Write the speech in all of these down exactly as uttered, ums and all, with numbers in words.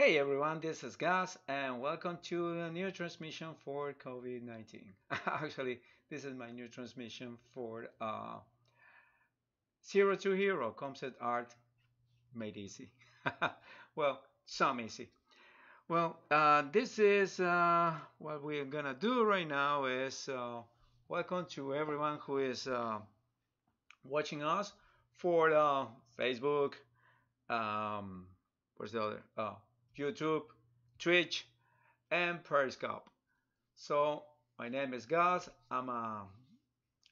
Hey everyone, this is Gus and welcome to a new transmission for COVID nineteen. Actually, this is my new transmission for uh, Zero to Hero, concept art made easy. Well, some easy. Well, uh, this is uh, what we're gonna do right now is uh, welcome to everyone who is uh, watching us for uh, Facebook, um, where's the other? Oh. YouTube, Twitch, and Periscope. So my name is Gus. I'm a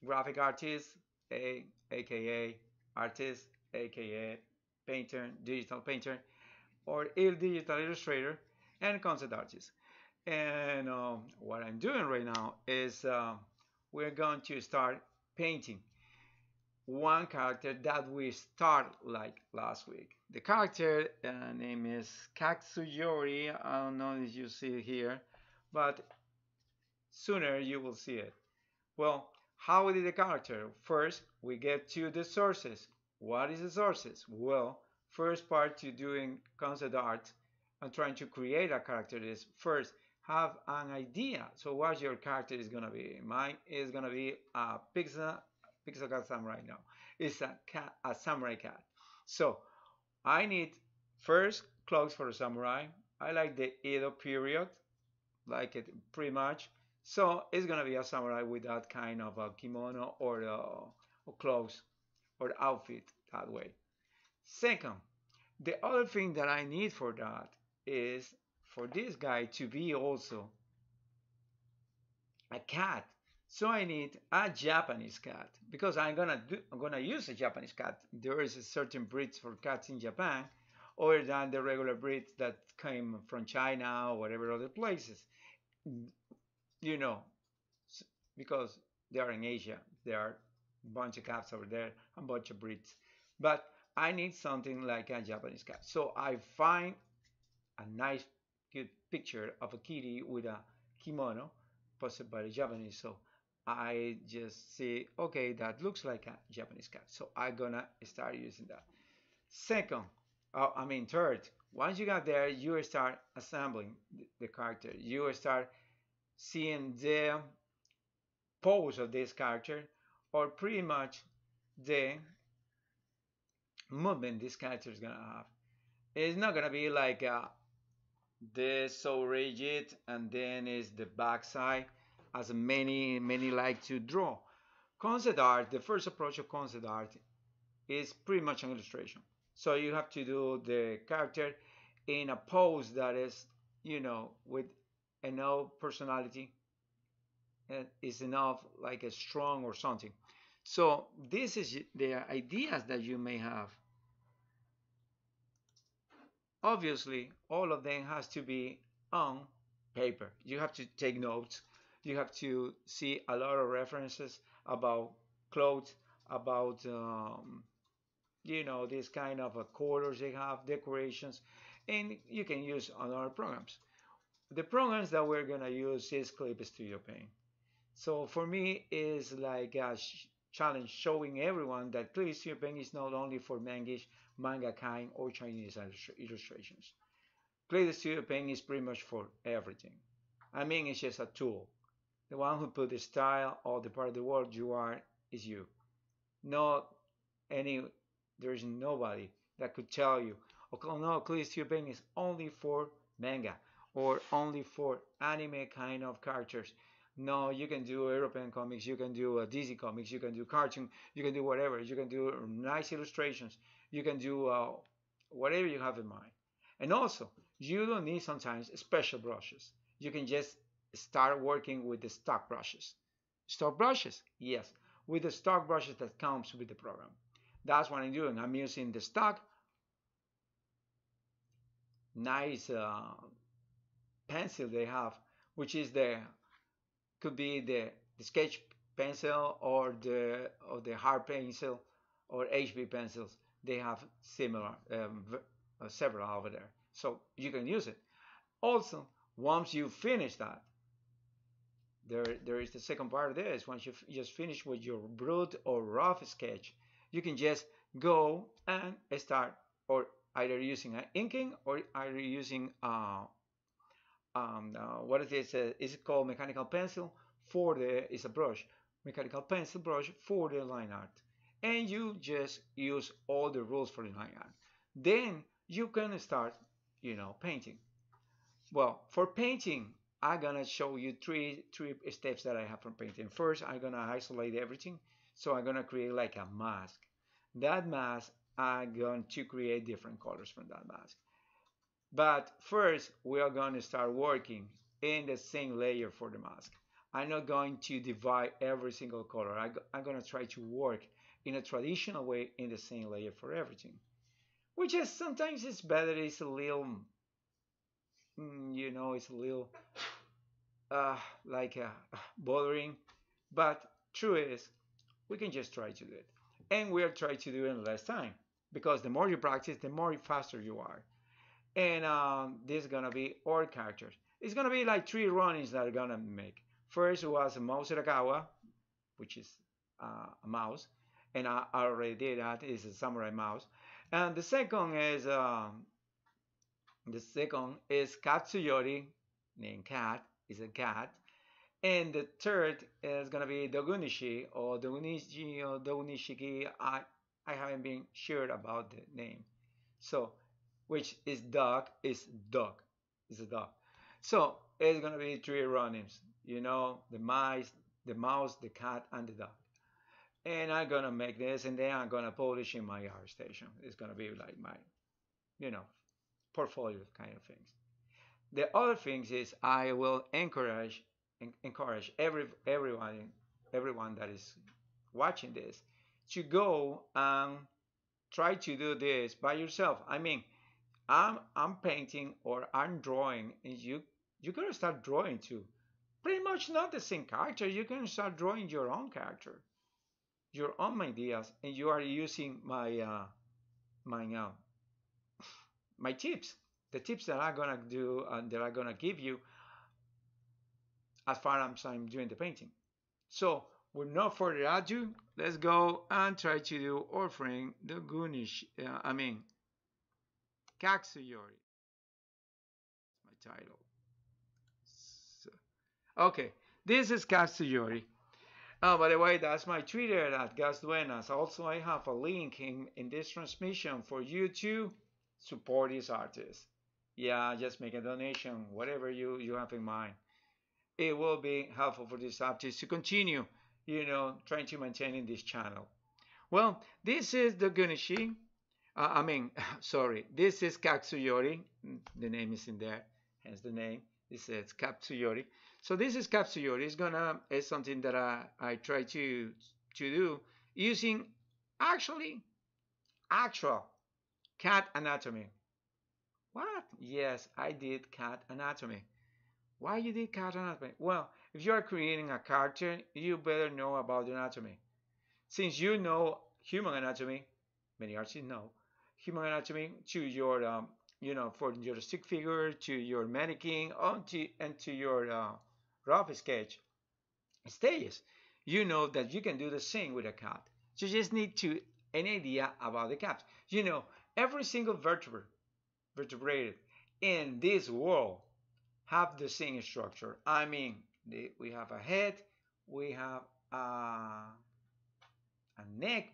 graphic artist, a, aka artist, aka painter, digital painter, or a digital illustrator, and concept artist. And um, what I'm doing right now is uh, we're going to start painting one character that we start like last week. The character uh, name is Katsuyori. I don't know if you see it here, but sooner you will see it. Well, how did the character? First, we get to the sources. What is the sources? Well, first part to doing concept art and trying to create a character is first have an idea. So what your character is gonna be? Mine is gonna be a pixel. Pixel cat samurai now. It's a cat, a samurai cat. So I need first clothes for a samurai. I like the Edo period, like it pretty much. So it's gonna be a samurai with that kind of a kimono or, uh, or clothes or outfit that way. Second, the other thing that I need for that is for this guy to be also a cat. So I need a Japanese cat because I'm gonna do, I'm gonna use a Japanese cat. There is a certain breeds for cats in Japan, other than the regular breeds that came from China or whatever other places, you know, because they are in Asia. There are a bunch of cats over there, a bunch of breeds. But I need something like a Japanese cat. So I find a nice, good picture of a kitty with a kimono, posted by the Japanese. So I just say, okay, that looks like a Japanese cat. So I'm gonna start using that. Second, uh, I mean third, once you got there, you start assembling the character. You start seeing the pose of this character or pretty much the movement this character is gonna have. It's not gonna be like a, this so rigid and then is the backside, as many many like to draw. Concept art, the first approach of concept art is pretty much an illustration. So you have to do the character in a pose that is, you know, with enough personality and is enough like a strong or something. So this is the ideas that you may have. Obviously, all of them has to be on paper. You have to take notes. You have to see a lot of references about clothes, about, um, you know, this kind of uh, colors they have, decorations, and you can use other programs. The programs that we're going to use is Clip Studio Paint. So for me, it's like a sh challenge showing everyone that Clip Studio Paint is not only for mangish, manga kind, or Chinese illustrations. Clip Studio Paint is pretty much for everything. I mean, it's just a tool. The one who put the style or the part of the world you are is you. Not any, there is nobody that could tell you, oh no, Clip Studio Paint is only for manga or only for anime kind of characters. No, you can do European comics, you can do uh, D C comics, you can do cartoon, you can do whatever, you can do nice illustrations, you can do uh, whatever you have in mind. And also, you don't need sometimes special brushes. You can just start working with the stock brushes. Stock brushes? Yes, with the stock brushes that comes with the program. That's what I'm doing. I'm using the stock, nice uh, pencil they have, which is the, could be the, the sketch pencil or the, or the hard pencil or H B pencils. They have similar, um, several over there. So you can use it. Also, once you finish that, There, there is the second part of this. Once you just finish with your brute or rough sketch, you can just go and start or either using an inking or either using uh, um, uh, what is this? Uh, is it called mechanical pencil for the? It's a brush, mechanical pencil brush for the line art, and you just use all the rules for the line art. Then you can start, you know, painting. Well, for painting, I'm gonna show you three three steps that I have for painting. First, I'm gonna isolate everything, so I'm gonna create like a mask. That mask, I'm going to create different colors from that mask. But first, we are gonna start working in the same layer for the mask. I'm not going to divide every single color. I, I'm gonna try to work in a traditional way in the same layer for everything, which is sometimes it's better. It's a little, you know, it's a little uh, like uh, bothering, but true is we can just try to do it, and we'll try to do it in less time, because the more you practice, the more faster you are. And um, this is gonna be all characters. It's gonna be like three runnings that are gonna make. First was Mouse Arakawa, which is uh, a mouse, and I already did that. It's a samurai mouse. And the second is um, the second is Katsuyori, named Cat, is a cat. And the third is gonna be Dogunishi or Dogunishi or Dogunishiki. I I haven't been sure about the name. So, which is dog is dog is a dog. So it's gonna be three runnings. You know, the mice, the mouse, the cat, and the dog. And I'm gonna make this, and then I'm gonna publish in my Artstation. It's gonna be like my, you know, portfolio kind of things. The other things is I will encourage encourage every everyone everyone that is watching this to go and try to do this by yourself. I mean, I'm I'm painting or I'm drawing, and you you gotta start drawing too. Pretty much not the same character. You can start drawing your own character, your own ideas, and you are using my uh, my uh, my tips, the tips that I'm gonna do and that I'm gonna give you as far as I'm doing the painting. So with no further ado, let's go and try to do offering the Gunish, uh, I mean, Katsuyori. That's my title. So, okay, this is Katsuyori. Oh, by the way, that's my Twitter at Gus Duenas. Also, I have a link in, in this transmission for you to support these artists. Yeah, just make a donation, whatever you, you have in mind. It will be helpful for these artists to continue, you know, trying to maintain in this channel. Well, this is the Gunishi. Uh, I mean, sorry, this is Katsuyori. The name is in there, hence the name. It says Katsuyori. So this is Katsuyori. It's gonna is something that I, I try to to do using actually actual cat anatomy. What? Yes, I did cat anatomy. Why you did cat anatomy? Well, if you are creating a character, you better know about anatomy. Since you know human anatomy, many artists know human anatomy to your, um, you know, for your stick figure, to your mannequin, on to, and to your uh, rough sketch stages, you know that you can do the same with a cat. You just need to an idea about the cat. You know, every single vertebra, vertebrated in this world have the same structure. I mean, the, we have a head, we have a, a neck,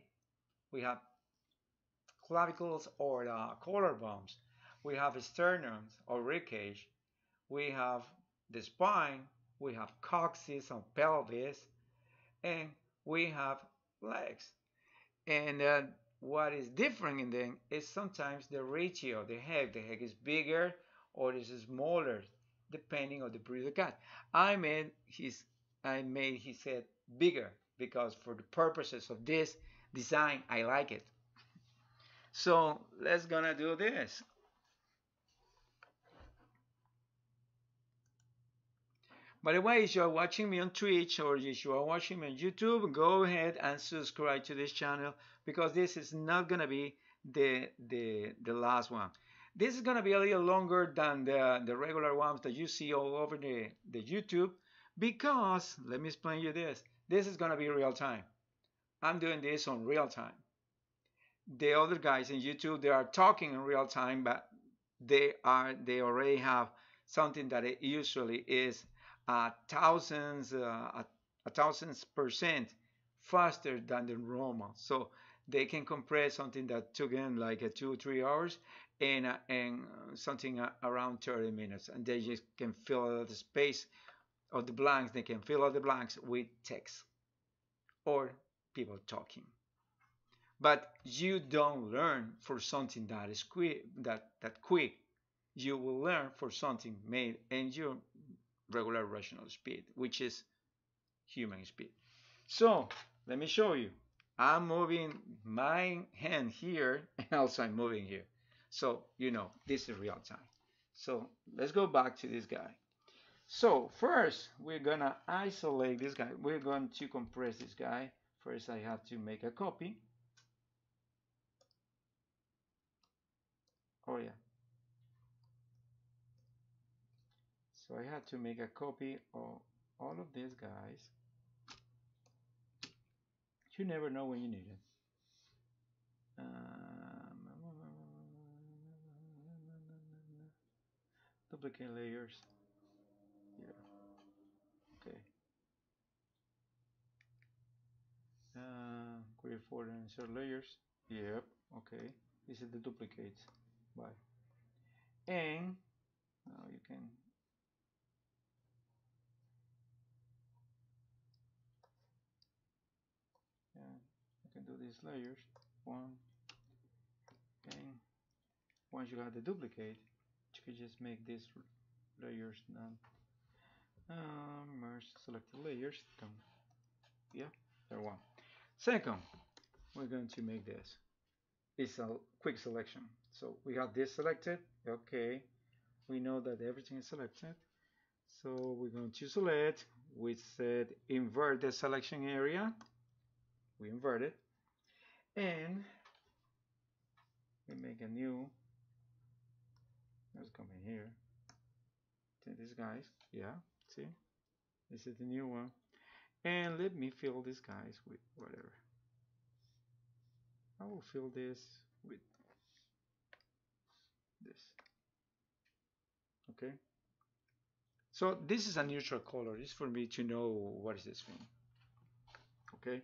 we have clavicles or uh, collarbones, we have sternums or rib cage, we have the spine, we have coccyx and pelvis, and we have legs. And uh, what is different in them is sometimes the ratio of the head. The head is bigger or is smaller, depending on the breed of cat. I made his, I made his head bigger because for the purposes of this design, I like it. So let's gonna do this. By the way, if you are watching me on Twitch or if you are watching me on YouTube, go ahead and subscribe to this channel, because this is not gonna be the the the last one. This is going to be a little longer than the, the regular ones that you see all over the, the YouTube, because, let me explain you this, this is going to be real time. I'm doing this on real time. the other guys in YouTube, they are talking in real time, but they are they already have something that it usually is uh, thousands uh, a, a thousands percent faster than the normal. So they can compress something that took them like a two three hours and uh, and something uh, around thirty minutes, and they just can fill the space of the blanks. They can fill out the blanks with text or people talking. But you don't learn for something that is quick, that, that quick. You will learn for something made in your regular rational speed, which is human speed. So let me show you. I'm moving my hand here and also I'm moving here. So, you know, this is real time. So let's go back to this guy. So first, we're gonna isolate this guy. We're going to compress this guy. First, I have to make a copy. Oh yeah. So I had to make a copy of all of these guys. You never know when you need it. Um, duplicate layers. Yeah. Okay. Uh, create folder and insert layers. Yep. Okay. This is the duplicates. Bye. And now you can yeah, you can do these layers one, and once you have the duplicate, you can just make these layers none. Um, merge selected layers. Done. Yeah, there one. Second, we're going to make this. It's a quick selection. So we have this selected. Okay, we know that everything is selected. So we're going to select. We said invert the selection area. We invert it, and we make a new. Let's come in here. To these guys. Yeah. See, this is the new one. And let me fill these guys with whatever. I will fill this with this. Okay, so this is a neutral color. It's for me to know what is this thing. Okay,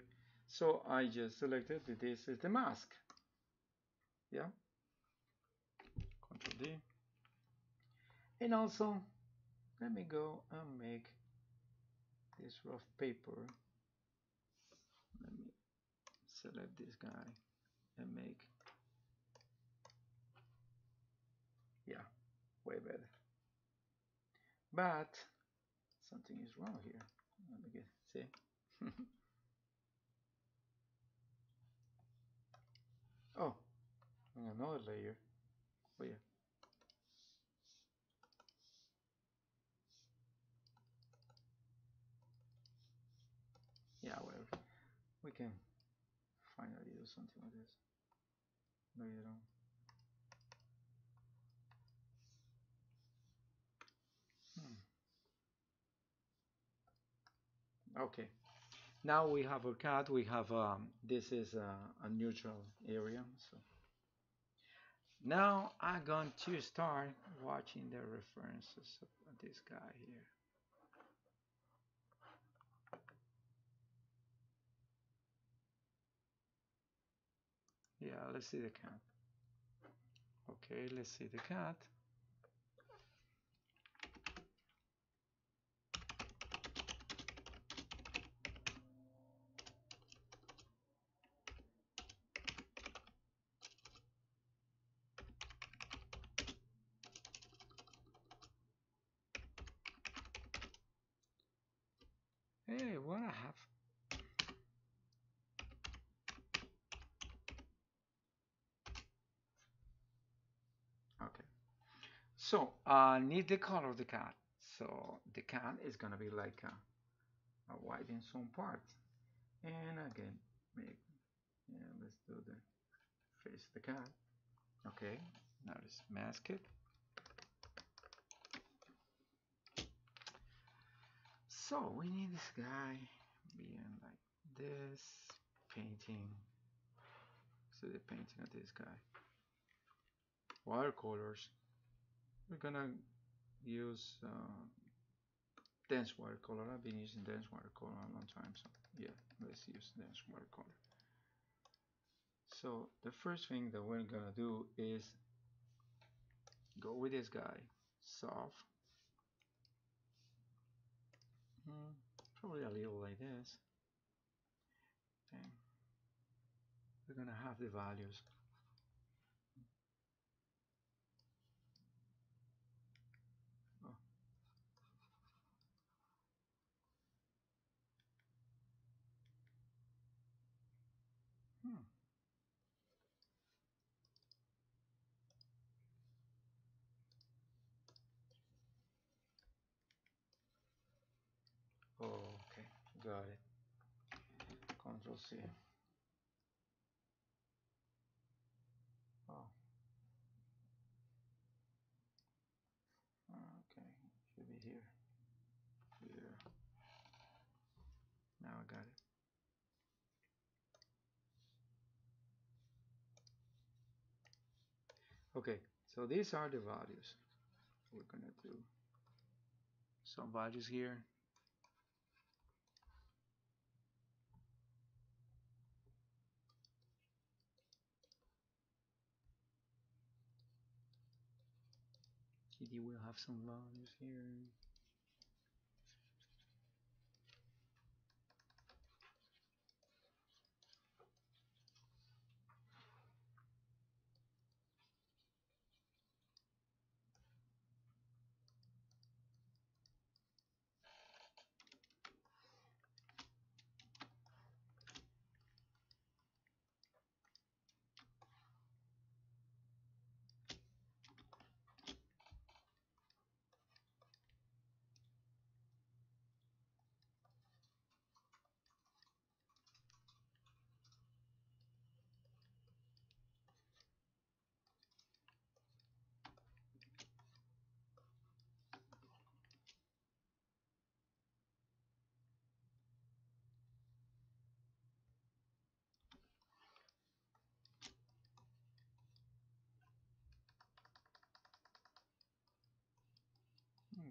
so I just selected that this is the mask. Yeah, Control D. And also let me go and make this rough paper. Let me select this guy and make, yeah, way better. But something is wrong here. Let me get, see? Oh, and another layer. Oh yeah. Yeah, whatever. We can finally do something with this. No, you don't. Okay, now we have a cut. We have um, this is a, a neutral area. So now I'm going to start watching the references of this guy here. Yeah, let's see the cat. Okay, let's see the cat. Hey, what I have. Okay. So I uh, need the color of the cat. So the cat is gonna be like a, a white in some part. And again, make yeah, let's do the face of the cat. Okay, now let's mask it. So we need this guy being like this, painting studio painting of this guy. Watercolors. We're gonna use uh, dense watercolor. I've been using dense watercolor a long time, so yeah, let's use dense watercolor. So the first thing that we're gonna do is go with this guy, soft, mm, probably a little like this, and we're gonna have the values. Hmm. Oh, okay, got it. Control C. Oh. Okay, should be here. Here. Now I got it. Okay, so these are the values. We're gonna do some values here. Kitty will have some values here.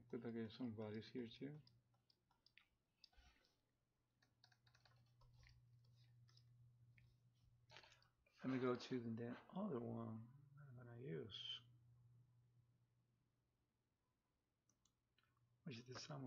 Could I get some values here too? Let me go to the other one I'm gonna use, which is the samurai.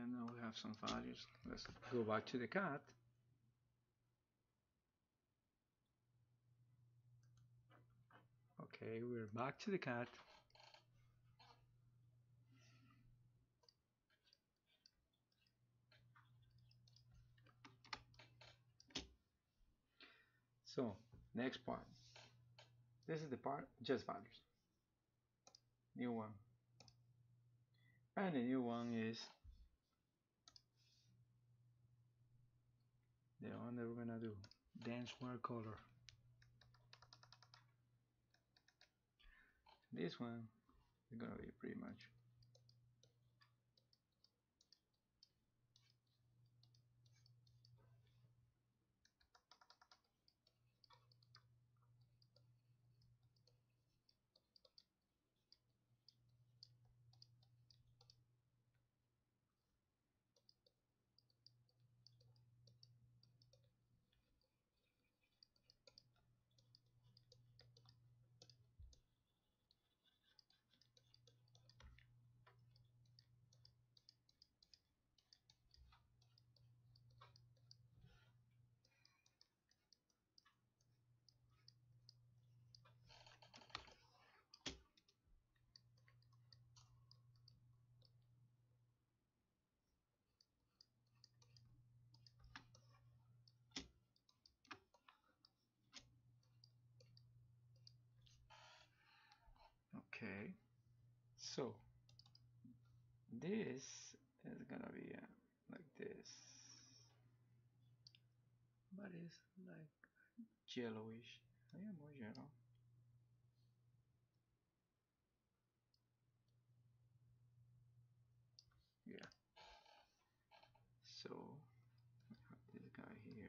and now we have some values. Let's go back to the cat. Okay, we're back to the cat. So, next part. This is the part, just values. New one. And the new one is the one that we're gonna do. Dancewear color. This one is gonna be pretty much okay. So this is gonna be uh, like this, but it's like yellowish. I am more yellow. Yeah. So I have this guy here.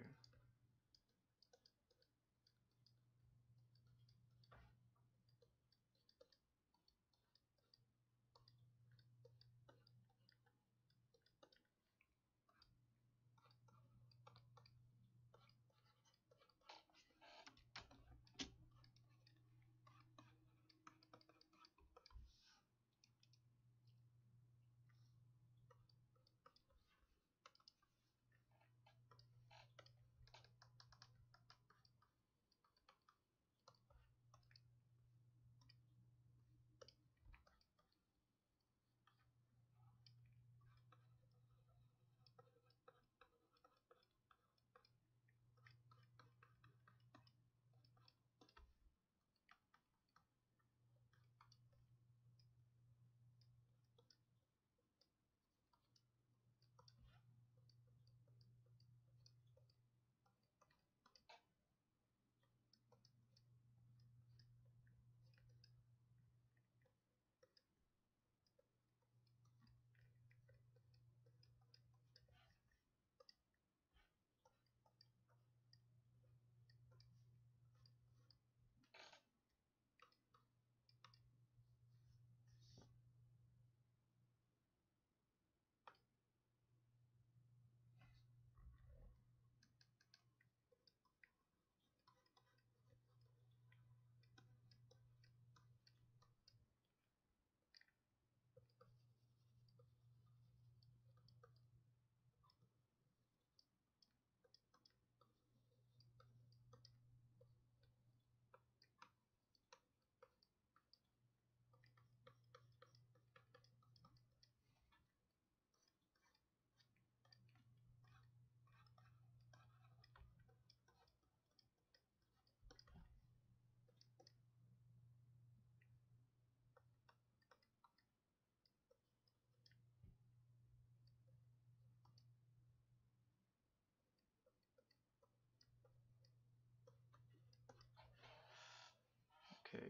Okay.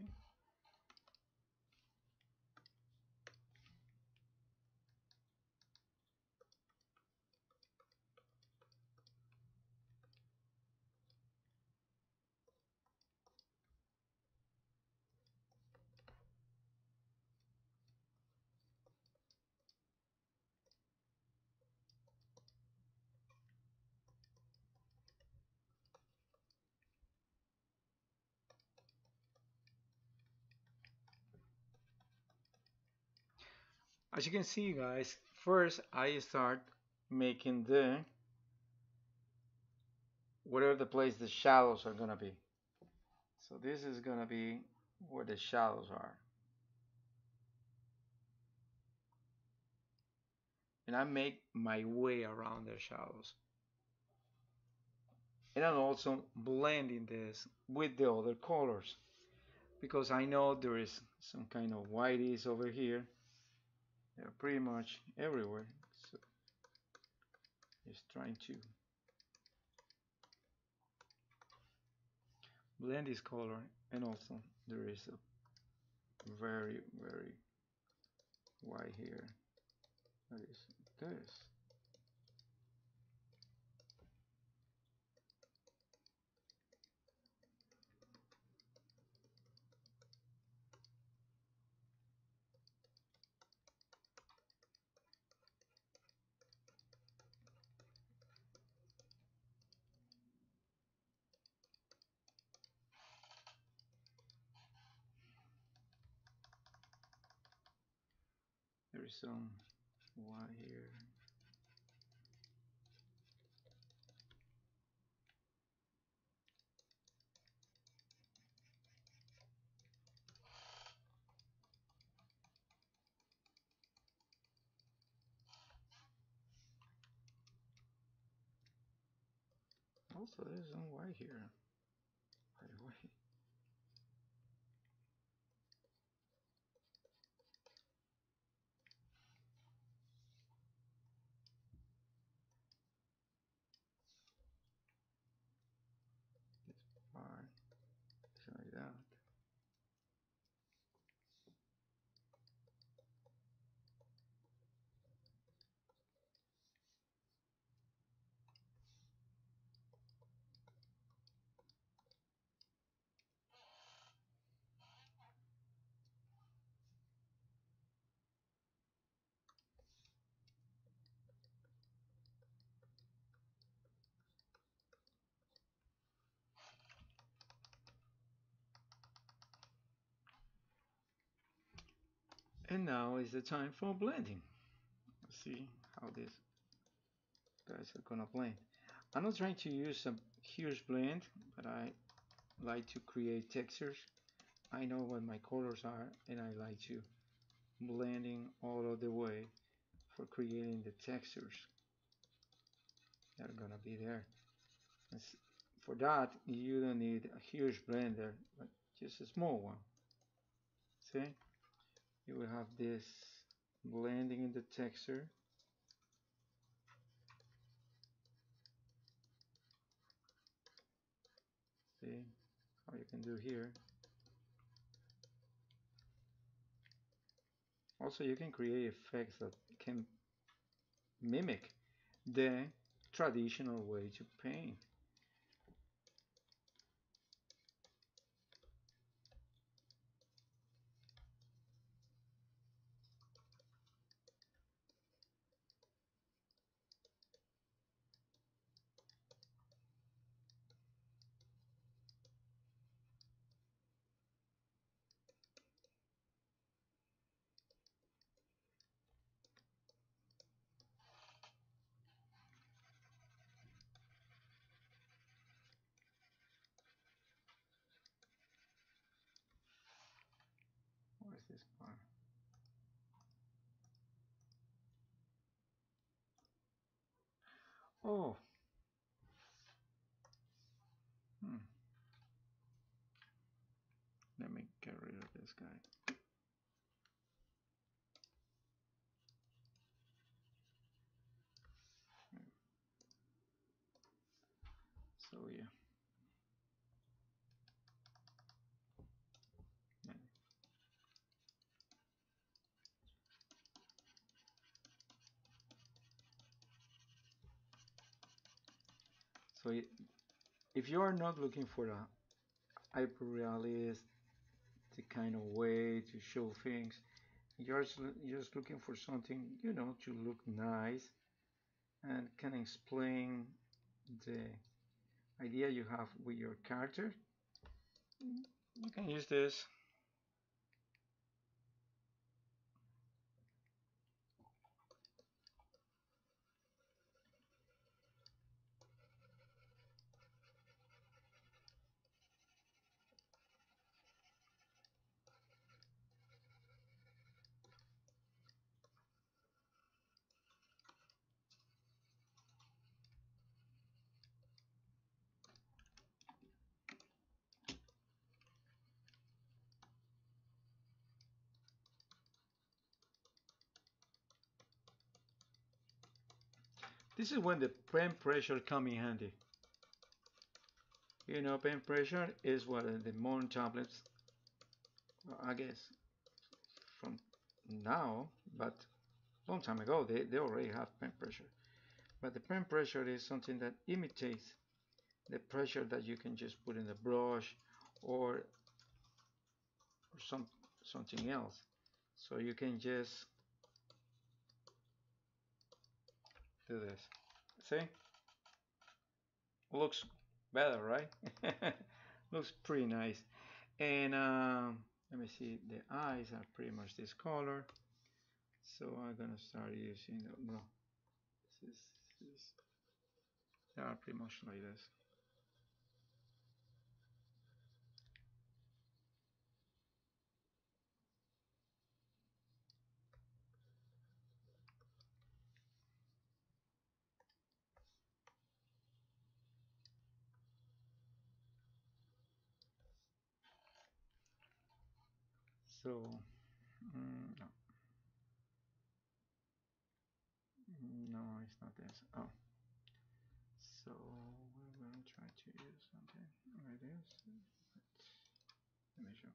As you can see, guys, first I start making the whatever the place the shadows are gonna be. So this is gonna be where the shadows are, and I make my way around the shadows, and I'm also blending this with the other colors because I know there is some kind of whiteys over here. They're pretty much everywhere, so just trying to blend this color. And also there is a very very white here. That is this. There is some Y here. Also, there's some Y here. By the way. And now is the time for blending. Let's see how these guys are gonna blend. I'm not trying to use a huge blend, but I like to create textures. I know what my colors are, and I like to blending all of the way for creating the textures that are gonna be there. For that, you don't need a huge blender, but just a small one. See? You will have this blending in the texture. See how you can do here. Also, you can create effects that can mimic the traditional way to paint. This part. Oh. Hmm. Let me get rid of this guy. So yeah. So if you are not looking for a hyper-realist, the kind of way to show things, you're just looking for something, you know, to look nice and can explain the idea you have with your character, you can use this. This is when the paint pressure comes in handy. You know, paint pressure is what the modern tablets, I guess, from now, but long time ago they, they already have paint pressure. But the paint pressure is something that imitates the pressure that you can just put in the brush or, or some something else. So you can just do this. See? Looks better, right? Looks pretty nice. And um, let me see, the eyes are pretty much this color. So I'm gonna start using the, no, this is, this is, they are pretty much like this. So, mm, no. No, it's not this. Oh, so we're going to try to use something like this. Let me show.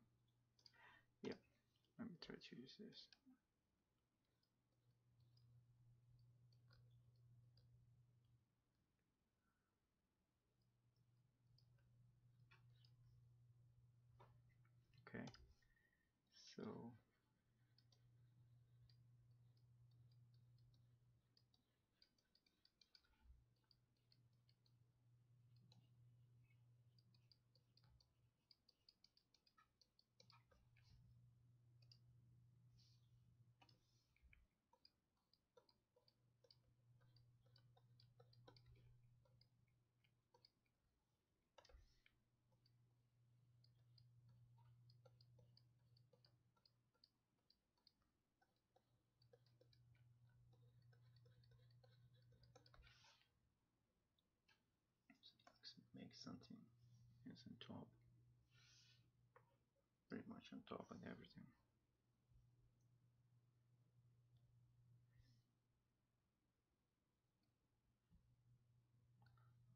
Yeah, let me try to use this. Okay, so. Make something yes, on top, pretty much on top and everything.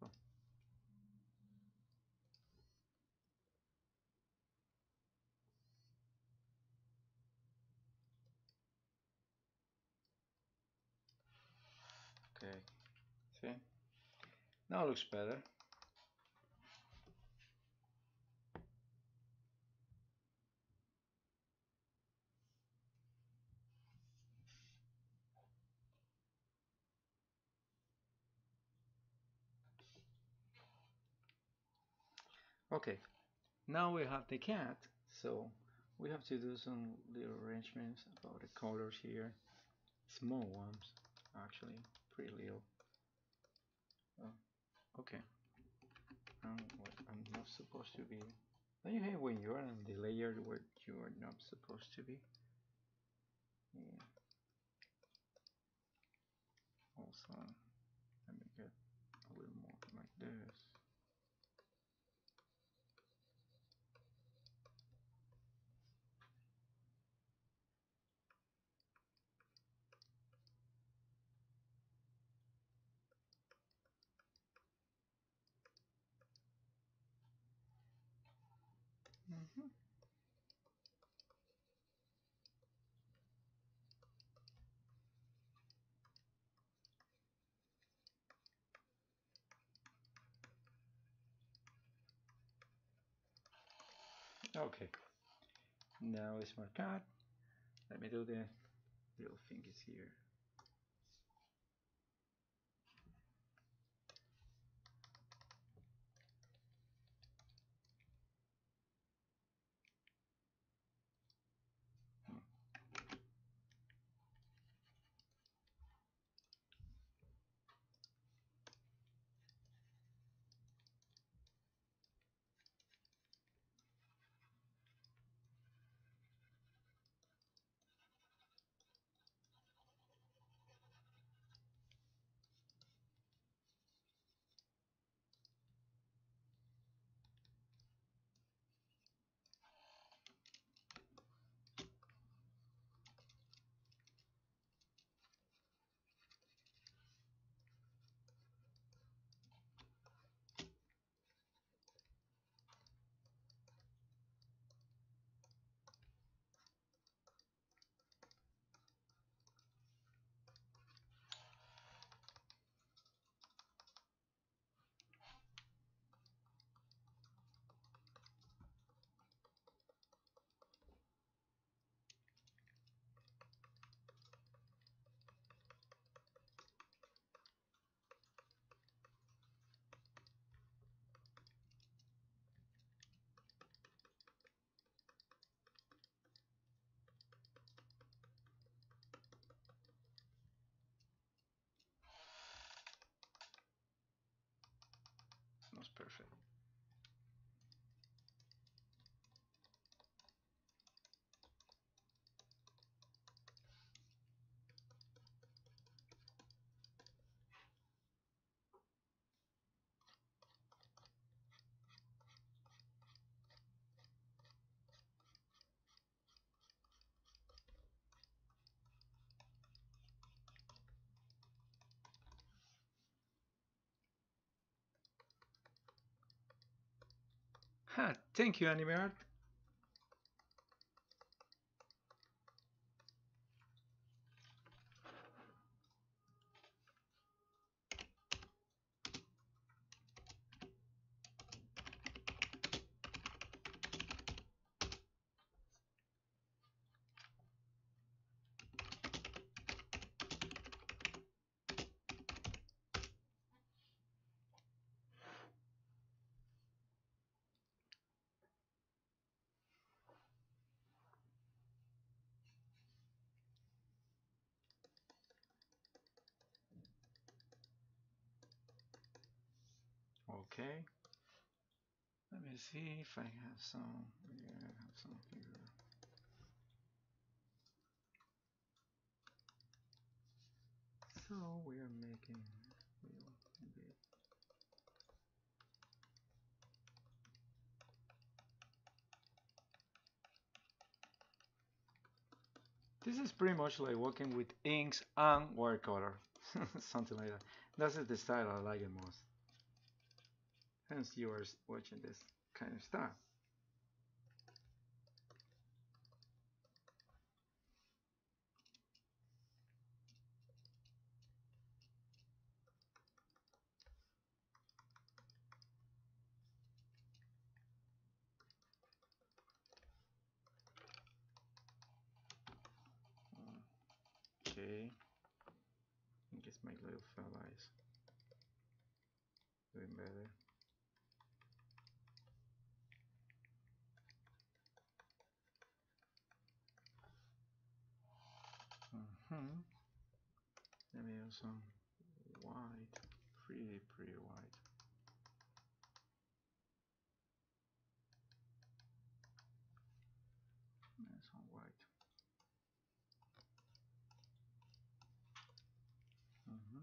Oh. Okay, see, now it looks better. Okay, now we have the cat, so we have to do some little arrangements about the colors here. Small ones, actually, pretty little. Oh, okay, um, I'm not supposed to be. Don't you hate when you are on the layer where you are not supposed to be? Yeah. Also, let me get a little more like this. Mm-hmm. Okay, now it's my cat. Let me do the little fingers here. sounds perfect. Ha, thank you, AnimeArt. Okay, let me see if I have some, yeah, I have some here. So we are making a little bit. This is pretty much like working with inks and watercolor, something like that. That's the style I like it most. Hence you are watching this kind of stuff. Okay, I guess my little fella is doing better. Mm-hmm. Let me have some white, pretty, pretty white. And some white. Mm-hmm.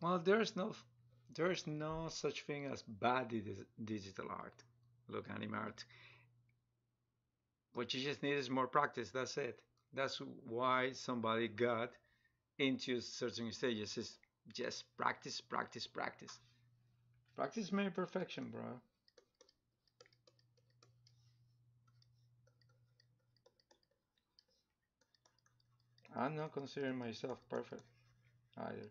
Well, there's no, there's no such thing as bad digital art. Look, AnimeArt. What you just need is more practice. That's it. That's why somebody got into certain stages. Is just practice, practice, practice. Practice made perfection, bro. I'm not considering myself perfect either.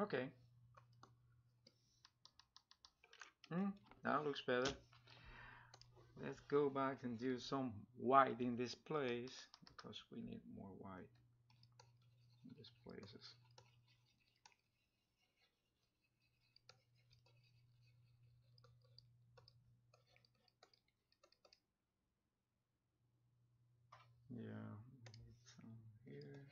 Okay, mm, that looks better. Let's go back and do some white in this place, because we need more white in these places. Yeah, need some here.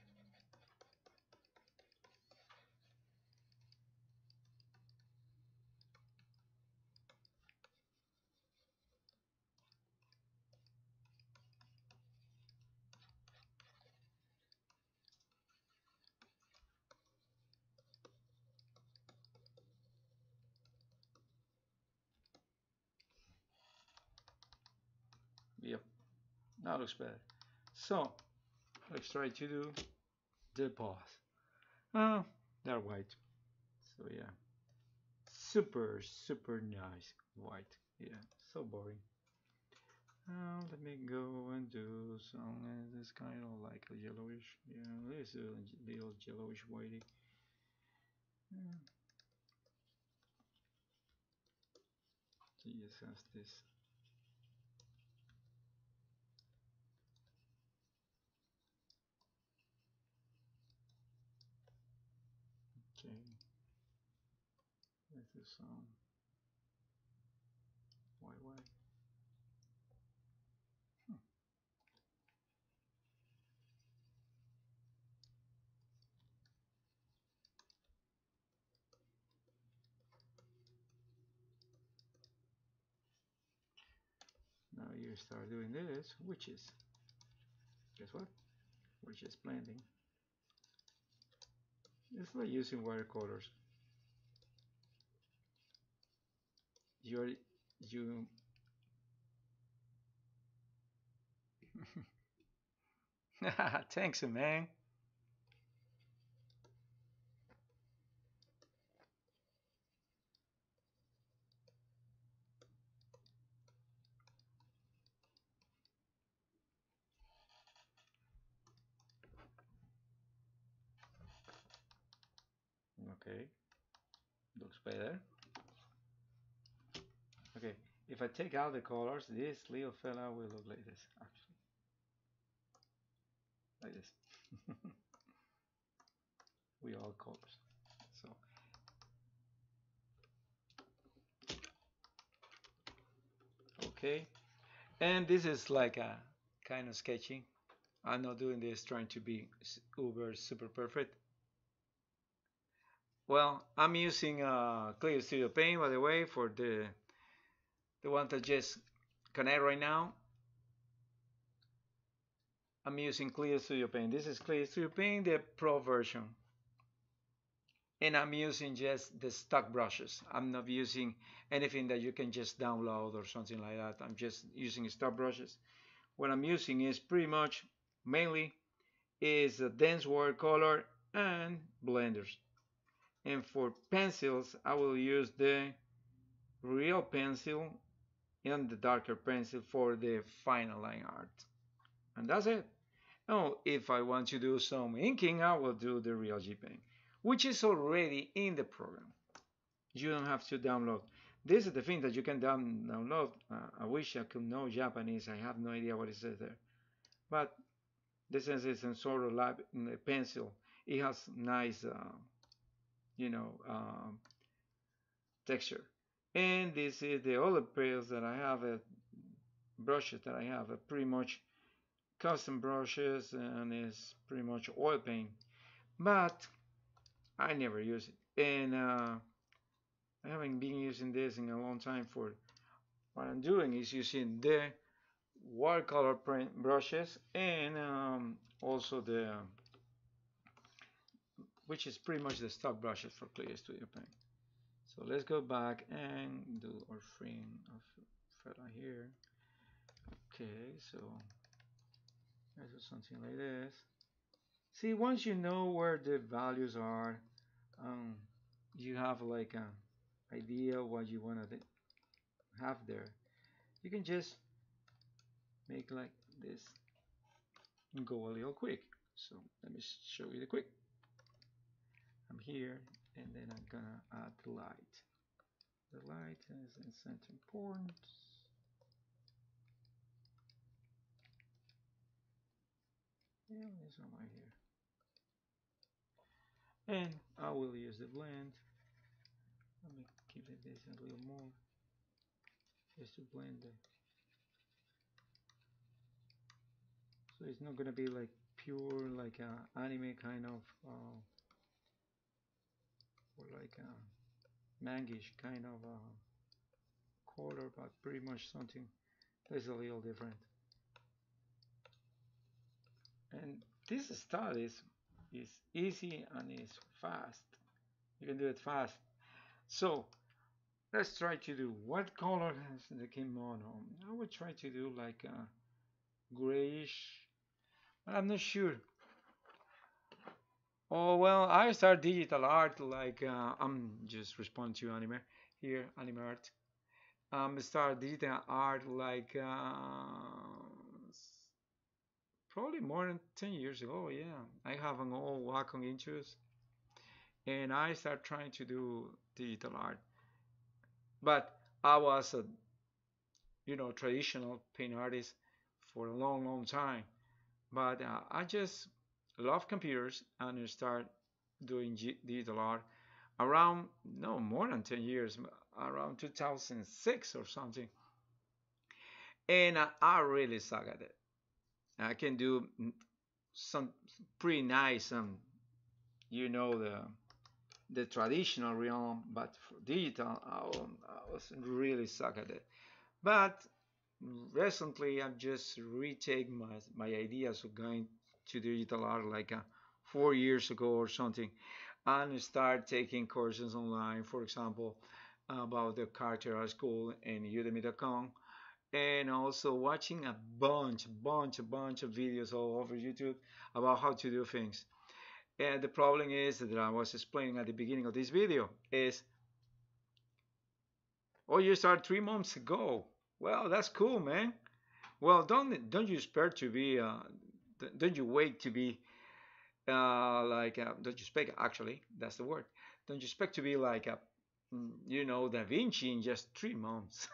Yep, that looks better. So let's try to do the paws. Oh, they're white. So yeah, super, super nice white. Yeah, so boring. Now let me go and do some. Uh, this kind of like a yellowish. Yeah, this is a little yellowish whitey. Yeah. Just has this. Okay. This is um why why hmm. Now you start doing this, which is, guess what, which is blending. It's like using watercolors. You're, you thanks man. Okay, looks better. Okay, if I take out the colors, this little fella will look like this, actually. Like this. We all colors. So okay. And this is like a kind of sketching. I'm not doing this trying to be uber super perfect. Well, I'm using uh, Clip Studio Paint, by the way, for the the one that just connect right now. I'm using Clip Studio Paint. This is Clip Studio Paint, the pro version. And I'm using just the stock brushes. I'm not using anything that you can just download or something like that. I'm just using stock brushes. What I'm using is pretty much mainly is a dense watercolor and blenders. And for pencils, I will use the real pencil and the darker pencil for the final line art, and that's it. Now if I want to do some inking, I will do the real G-Paint, which is already in the program. You don't have to download. This is the thing that you can down download. uh, I wish I could know Japanese. I have no idea what it says there, but this is a sort of lab in the pencil. It has nice uh, you know um, texture. And this is the other pails that I have, uh, brushes that I have, uh, pretty much custom brushes, and it's pretty much oil paint, but I never use it. And uh, I haven't been using this in a long time. For what I'm doing is using the watercolor print brushes and um, also the, which is pretty much the stock brushes for Clip Studio Paint. So let's go back and do our frame of fella here. Okay, so let's do something like this. See, once you know where the values are, um, you have like an idea what you want to have there. You can just make like this and go a little quick. So let me show you the quick. I'm here. And then I'm gonna add light. The light is in center point. Yeah, this one right here. And I will use the blend. Let me give it this a little more, just to blend it. So it's not gonna be like pure, like a anime kind of. Uh, like a mangish kind of a color, but pretty much something that's a little different. And this style is, is easy and it's fast. You can do it fast. So let's try to do, what color has the kimono? I would try to do like a grayish, but I'm not sure. Oh well, I start digital art like uh, I'm just responding to anime, here, AnimeArt. Um, start digital art like uh, probably more than ten years ago. Yeah, I have an old Wacom Intuos, and I start trying to do digital art. But I was a, you know, traditional paint artist for a long, long time. But uh, I just love computers and start doing G digital art around no more than ten years, around two thousand six or something. And uh, I really suck at it. I can do some pretty nice, um, you know, the the traditional realm, but for digital, I, I was really suck at it. But recently, I've just retake my my ideas of going to digital art like a, four years ago or something, and start taking courses online. For example, about the character art school and Udemy dot com. And also watching a bunch, bunch, a bunch of videos all over YouTube about how to do things. And the problem is that I was explaining at the beginning of this video is, oh, you started three months ago. Well, that's cool, man. Well, don't don't you expect to be, uh, don't you wait to be uh, like, a, don't you expect, actually, that's the word. Don't you expect to be like a, you know, Da Vinci in just three months.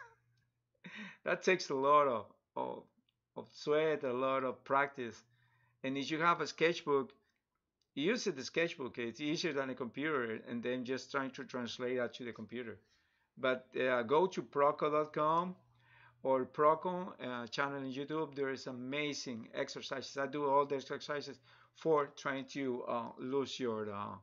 That takes a lot of, of, of sweat, a lot of practice. And if you have a sketchbook, use it, the sketchbook. It's easier than a computer, and then just trying to translate that to the computer. But uh, go to Proko dot com or Proko uh, channel on YouTube. There is amazing exercises. I do all the exercises for trying to uh, lose your, uh,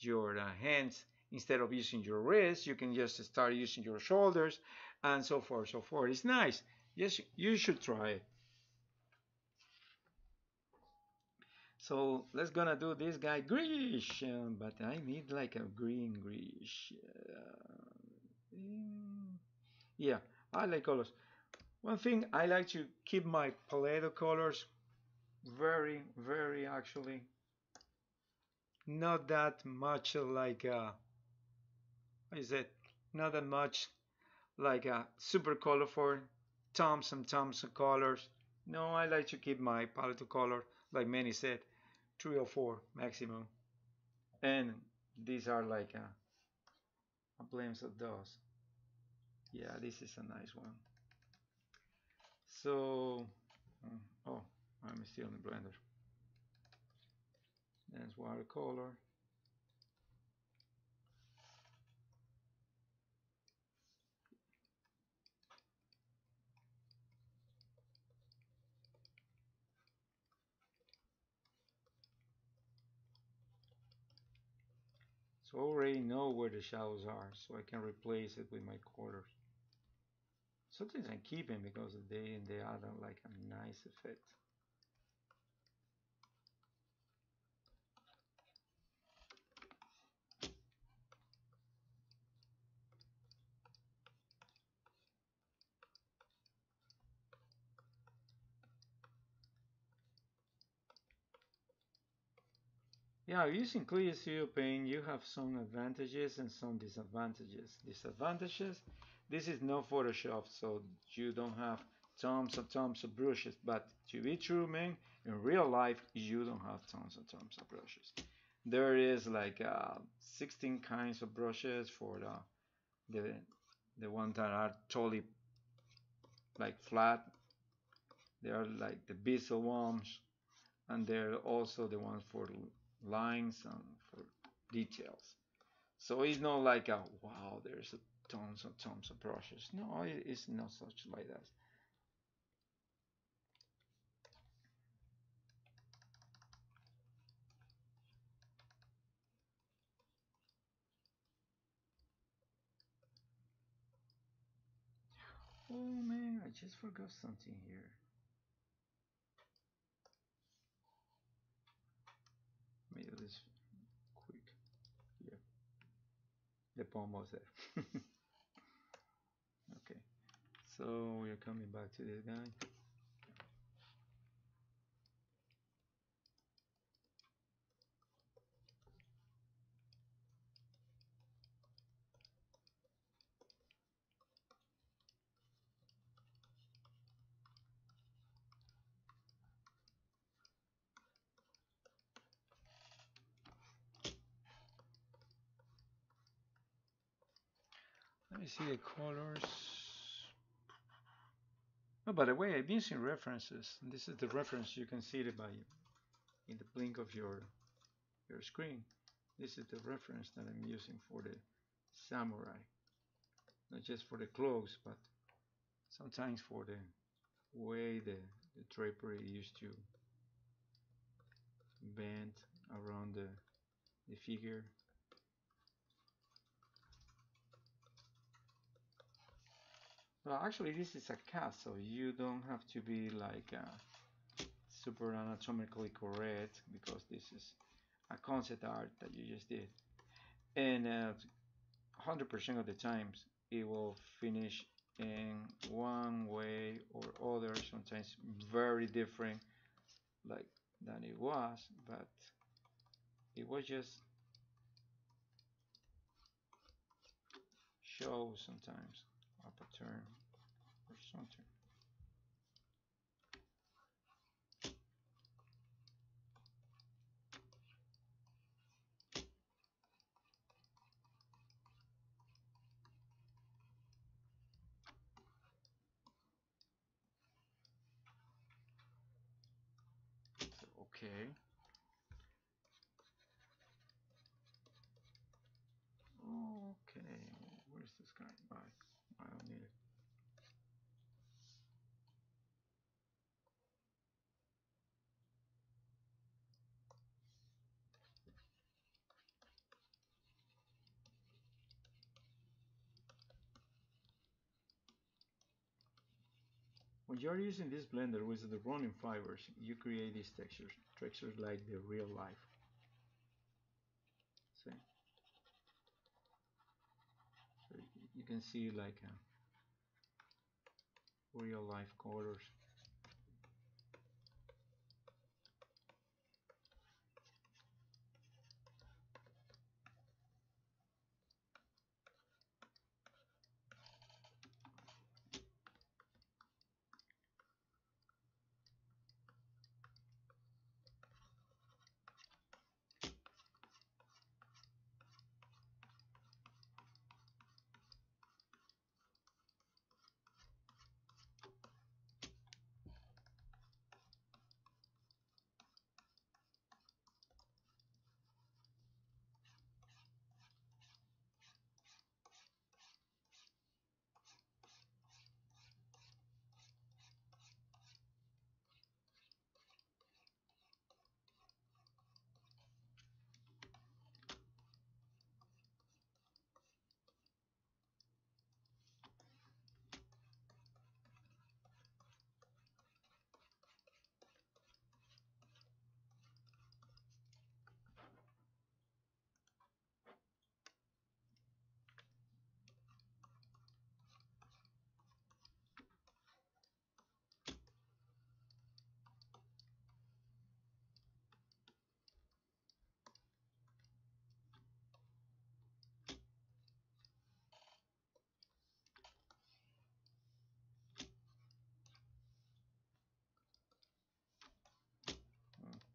your uh, hands. Instead of using your wrists, you can just start using your shoulders and so forth, so forth. It's nice. Yes, you should try it. So let's gonna do this guy Greece, um, but I need like a green Greece. Uh, yeah, I like colors. One thing, I like to keep my palette of colors very, very actually not that much like a, is it not that much like a super colorful toms and toms of colors. No, I like to keep my palette of color, like many said, three or four maximum. And these are like a, a blend of those. Yeah, this is a nice one. So, oh, I'm still in the blender. That's watercolor. So I already know where the shadows are, so I can replace it with my colors. Sometimes I keep them because they and they add like a nice effect. Yeah, using Clip Studio Paint, you have some advantages and some disadvantages. Disadvantages, this is no Photoshop, so you don't have tons and tons of brushes. But to be true, man, in real life, you don't have tons and tons of brushes. There is like uh, sixteen kinds of brushes for the, the, the ones that are totally like flat. They are like the bezel ones, and they're also the ones for lines and for details. So it's not like a wow, there's a tons and tons of brushes. No, it's not such like that. Oh man, I just forgot something here. Let me do this quick. Yeah, the palm was there. Okay, so we are coming back to this guy. me see the colors. Oh, by the way, I've been seeing references. And this is the reference. You can see it by in the blink of your your screen. This is the reference that I'm using for the samurai. Not just for the clothes, but sometimes for the way the, the drapery used to bend around the, the figure. Well, actually this is a cat, so you don't have to be like uh, super anatomically correct, because this is a concept art that you just did, and uh, one hundred percent of the times it will finish in one way or other, sometimes very different like than it was, but it was just show sometimes a pattern or something. Okay. Okay. Where's this guy? Bye. I don't need it. When you're using this blender with the running fibers, you create these textures, textures like the real life. See? So you can see like a real life colors.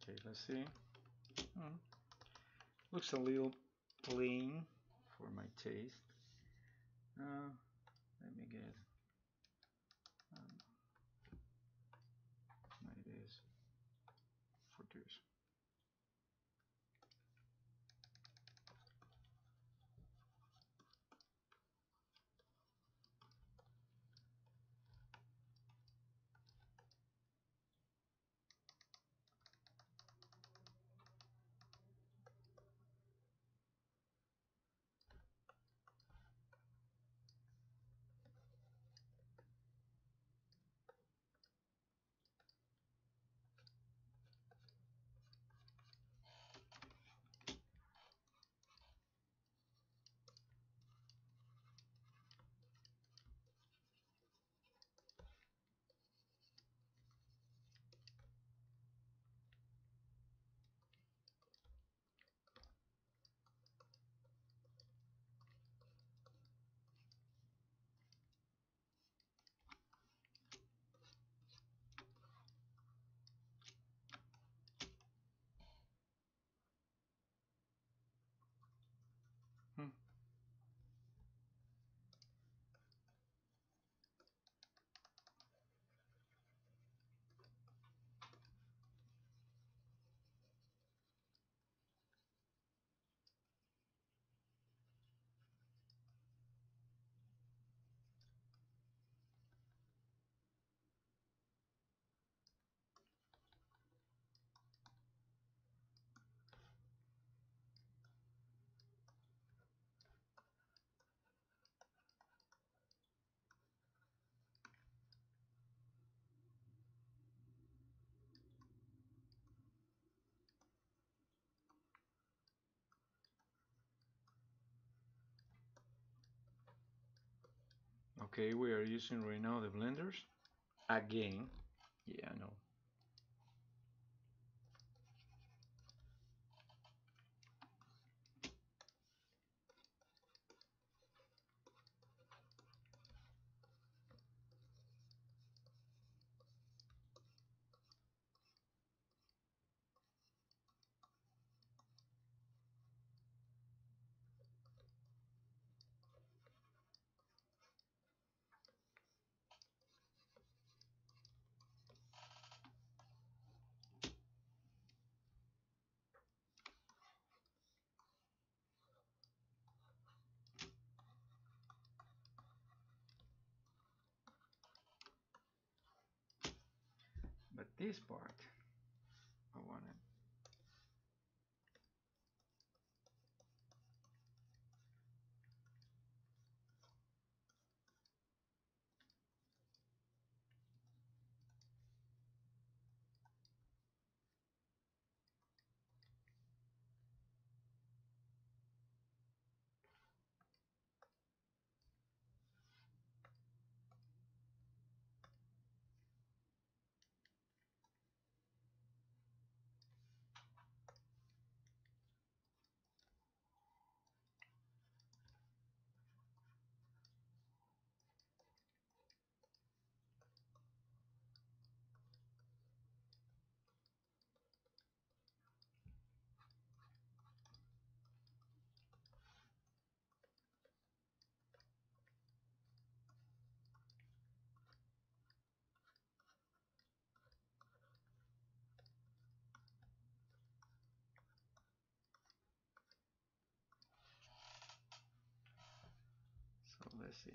Okay, let's see. Hmm. Looks a little plain for my taste. Uh, let me get um, like this for this. Okay, we are using right now the blenders again. Yeah, I know. But this part, I want it. Let's see.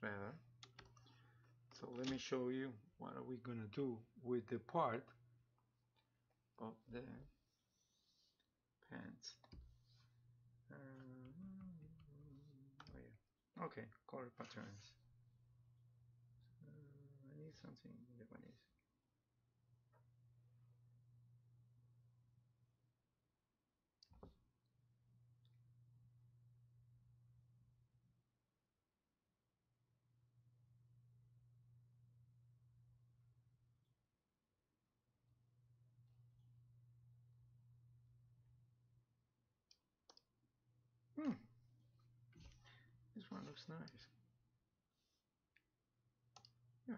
Better. So let me show you what are we gonna do with the part of the pants. Uh, oh yeah. Okay, color patterns. Uh, I need something in Japanese. Hmm. This one looks nice. Yeah.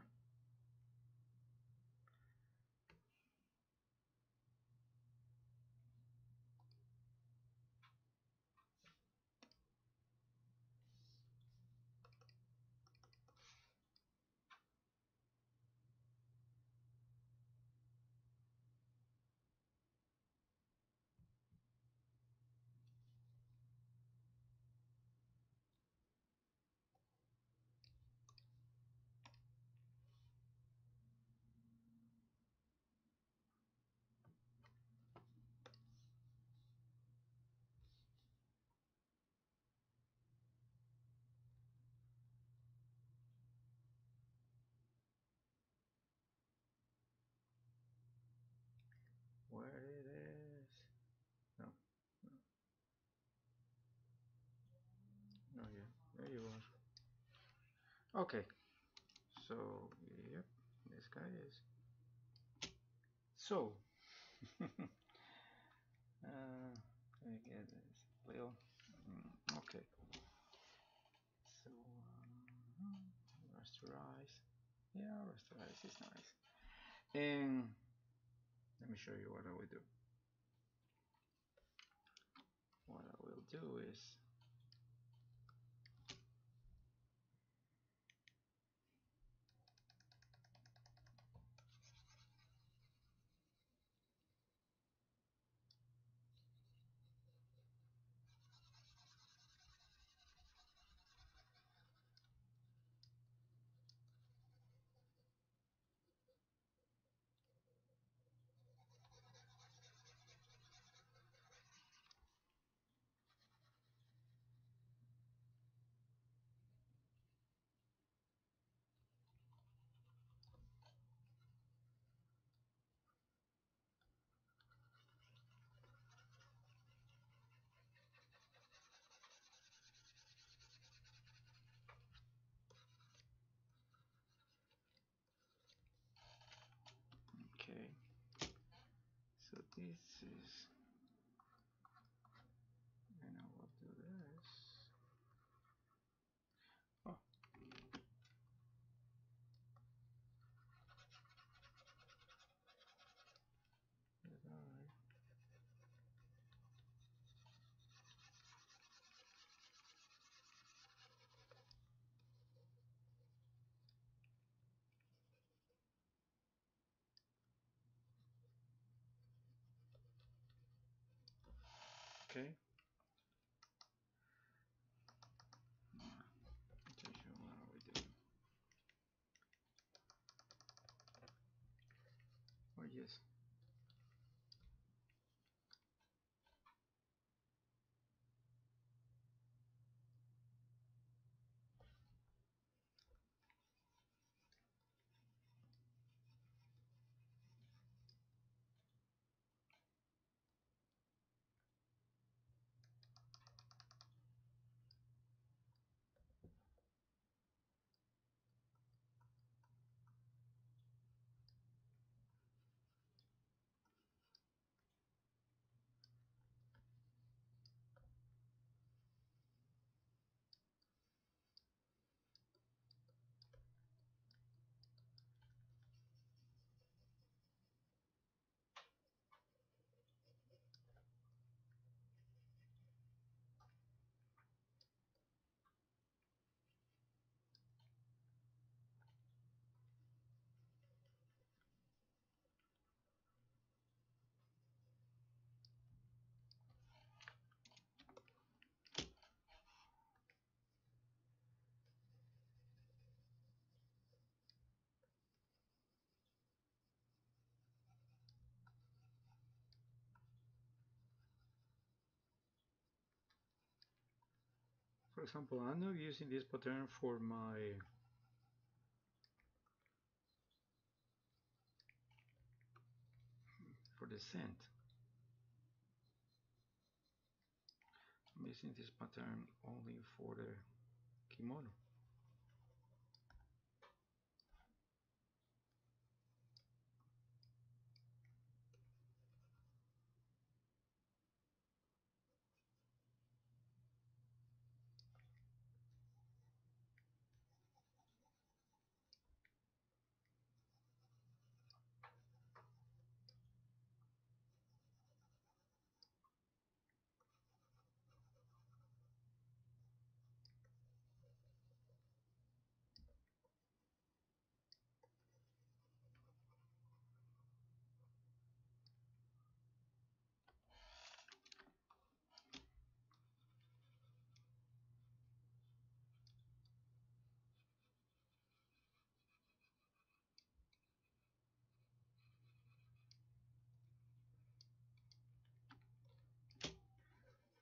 Where it is? No, no, no, yeah, there you are. Okay, so yep, this guy is. So, uh, I get this little. Mm, okay, so um, rasterize. Yeah, rasterize is nice. And let me show you what I will do. What I will do is okay, so this is, and I will do this. Oh, that's all right. Okay. Now, I'll tell you what are we doing. Oh yes. For example, I'm not using this pattern for my for the scent. I'm using this pattern only for the kimono.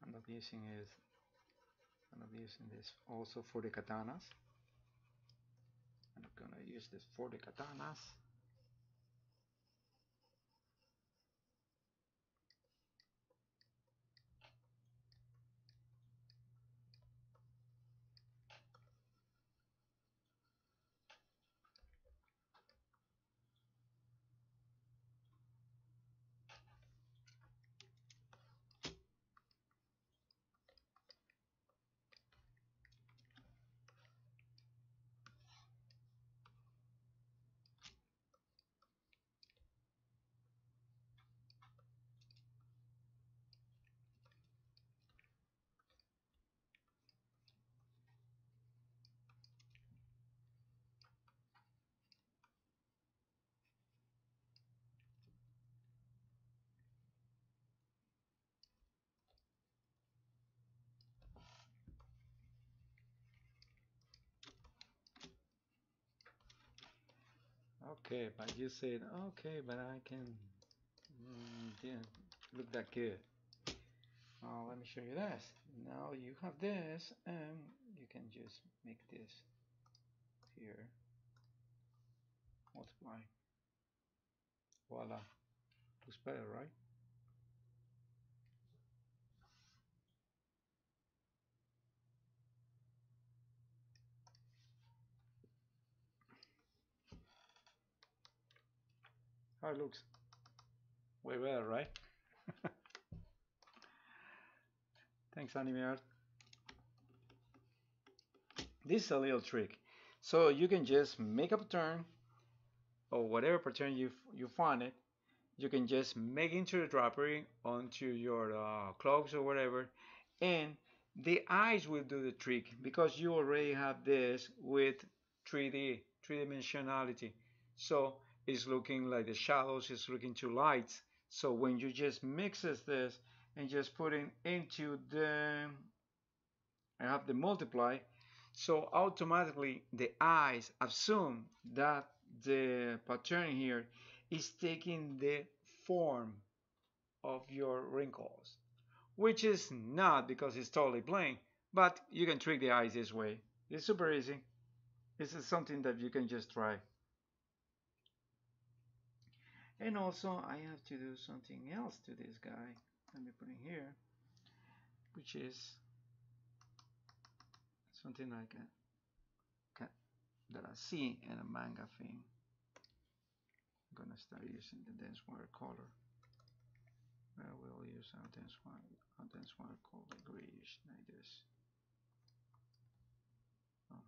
I'm not using it. I'm not using this also for the katanas. I'm not gonna use this for the katanas. Okay, but you said okay, but I can mm, didn't look that good. Now let me show you this. Now you have this, and you can just make this here multiply. Voila, looks better, right? How it looks? Way better, right? Thanks, AnimeArt. This is a little trick. So you can just make a pattern, or whatever pattern you you find it. You can just make into the drapery onto your uh, cloaks or whatever, and the eyes will do the trick because you already have this with three D, three-dimensionality. So it's looking like the shadows, it's looking to lights. So when you just mixes this and just put it into the, I have the multiply, so automatically the eyes assume that the pattern here is taking the form of your wrinkles, which is not because it's totally plain, but you can trick the eyes this way. It's super easy. This is something that you can just try. And also I have to do something else to this guy. Let me put it here, which is something like a cat that I see in a manga thing. I'm gonna start using the dense watercolor. I will use our dense water, our dense watercolor grayish like this. Oh.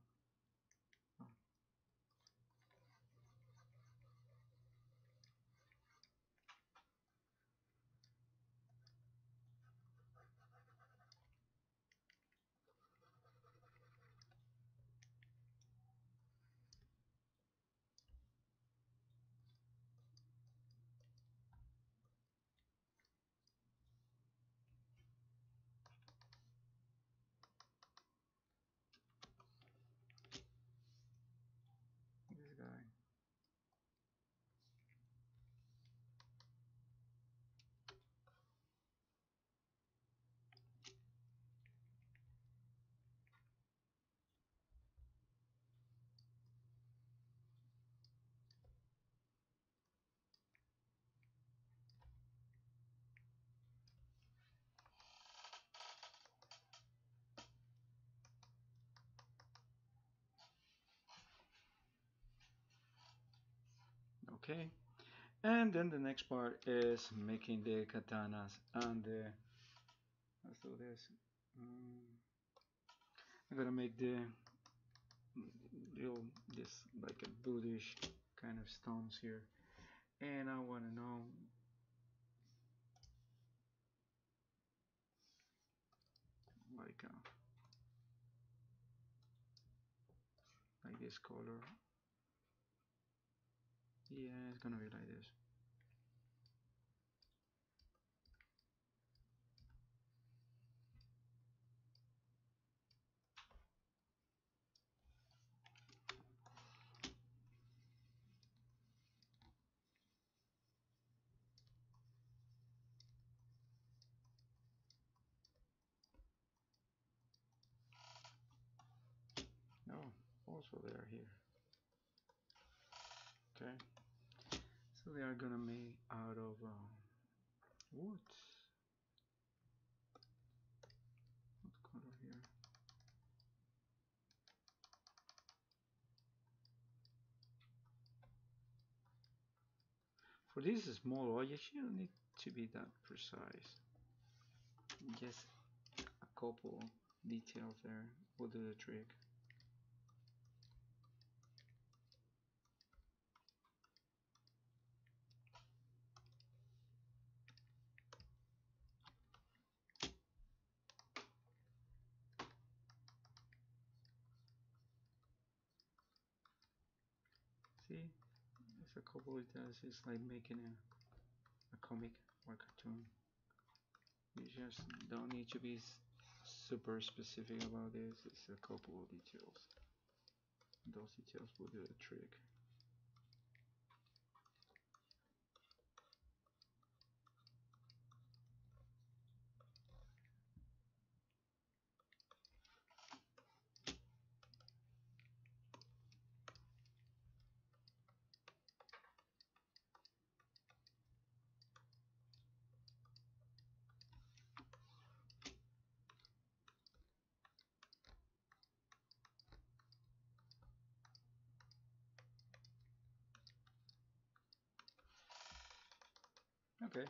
Okay, and then the next part is making the katanas and the, let's do this. um, I'm gonna make the little, this like a Buddhist kind of stones here, and I want to know like a, like this color. Yeah, it's gonna be like this. No, also they are here. Okay. So they are gonna make out of uh, wood. What color here? For this small object, you don't need to be that precise. Just a couple details there will do the trick. There's a couple of times it's like making a, a comic or a cartoon. You just don't need to be super specific about this. It's a couple of details. Those details will do the trick. Okay.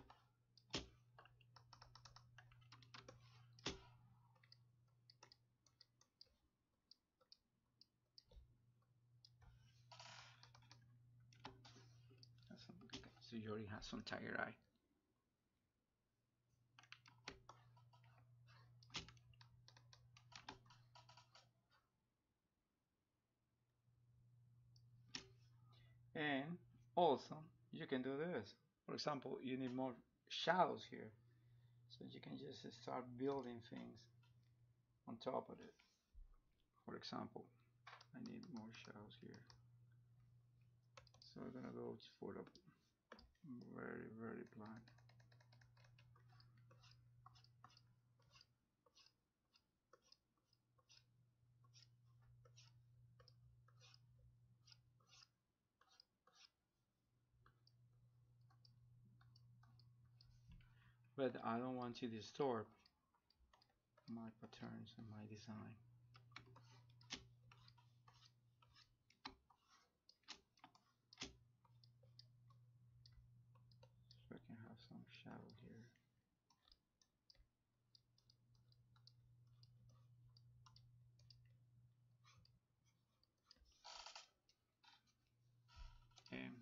So Yori has some tired eye. And also you can do this. For example, you need more shadows here, so you can just start building things on top of it. For example, I need more shadows here, so we're gonna go for the very very black. But I don't want to distort my patterns and my design. So I can have some shadow here. And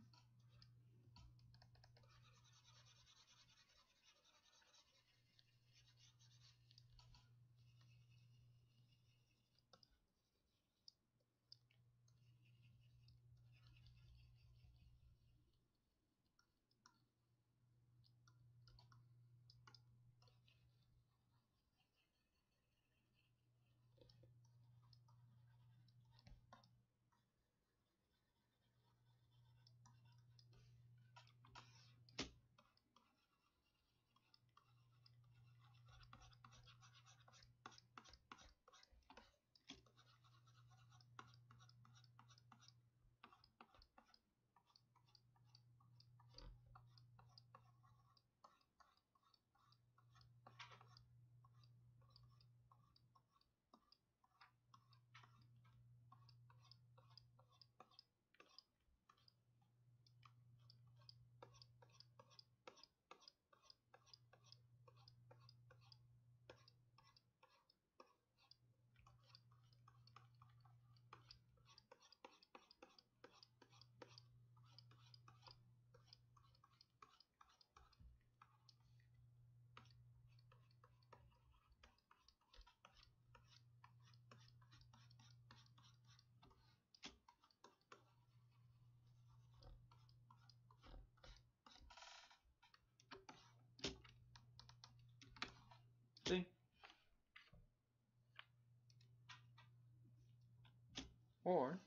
or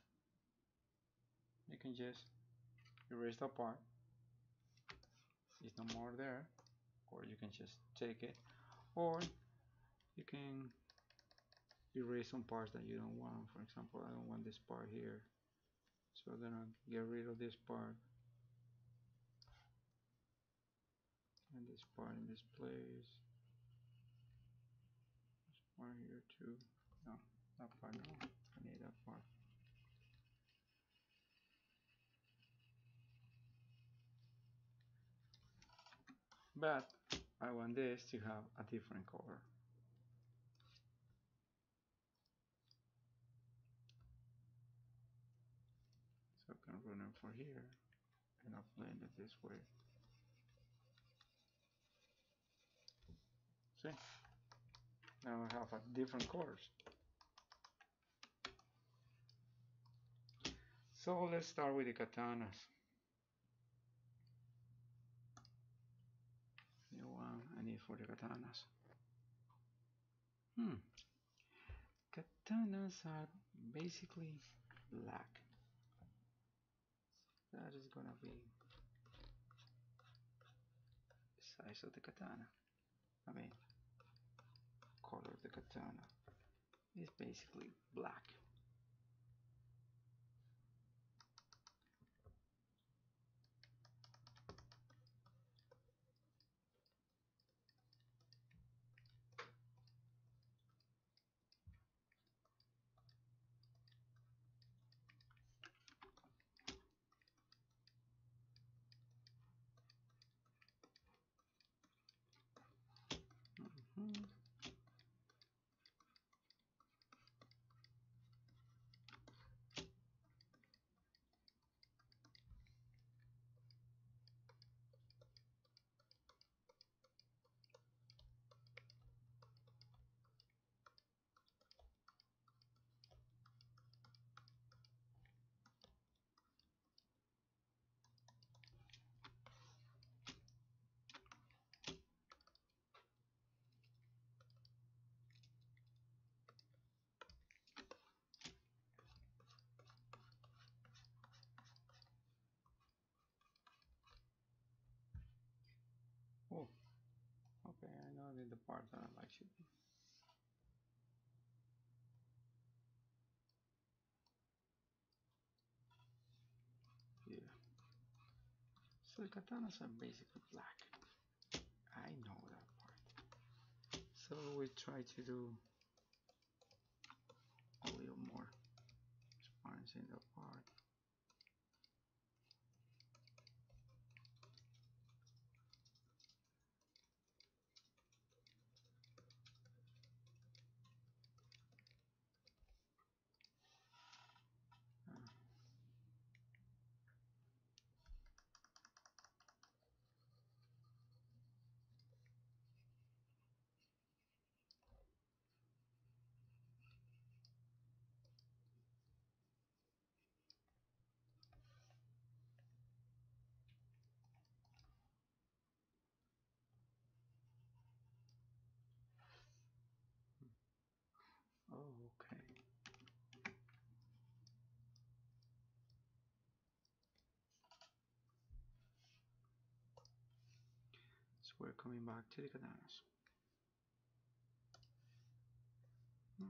you can just erase the part, it's no more there, or you can just take it, or you can erase some parts that you don't want. For example, I don't want this part here, so I'm gonna get rid of this part and this part in this place, this part here too. No, that part, no, I need that part. But I want this to have a different color. So I can run it for here and I'll blend it this way. See? Now I have a different colors. So let's start with the katanas. The one I need for the katanas. Hmm. Katanas are basically black. That is gonna be the size of the katana. I mean, color of the katana is basically black. not in the part that I should be. Yeah. So katanas are basically black. I know that part. So we try to do a little more transparency in the part. Oh, okay. So we're coming back to the katanas. Hmm.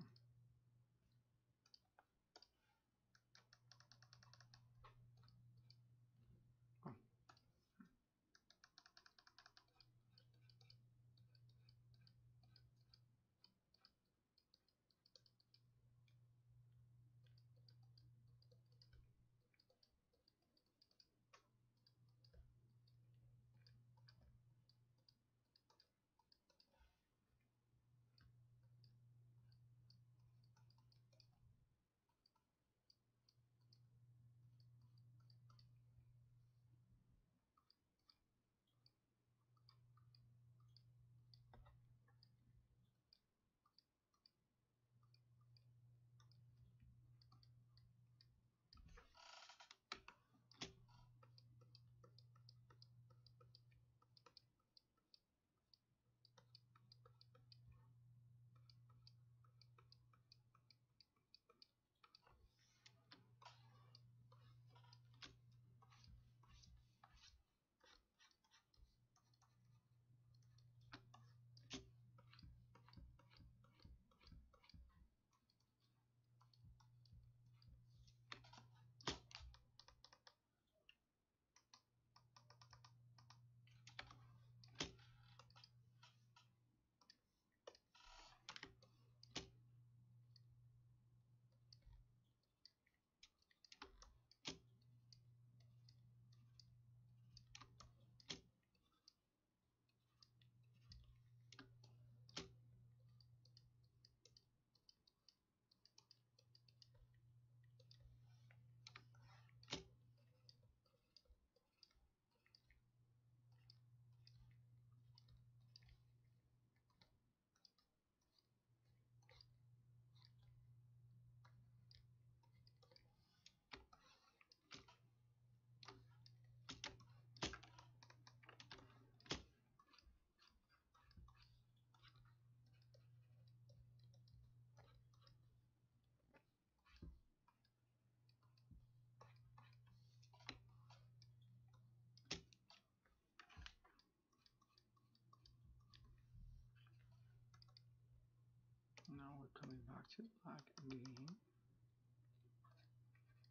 Now we're coming back to black again.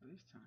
This time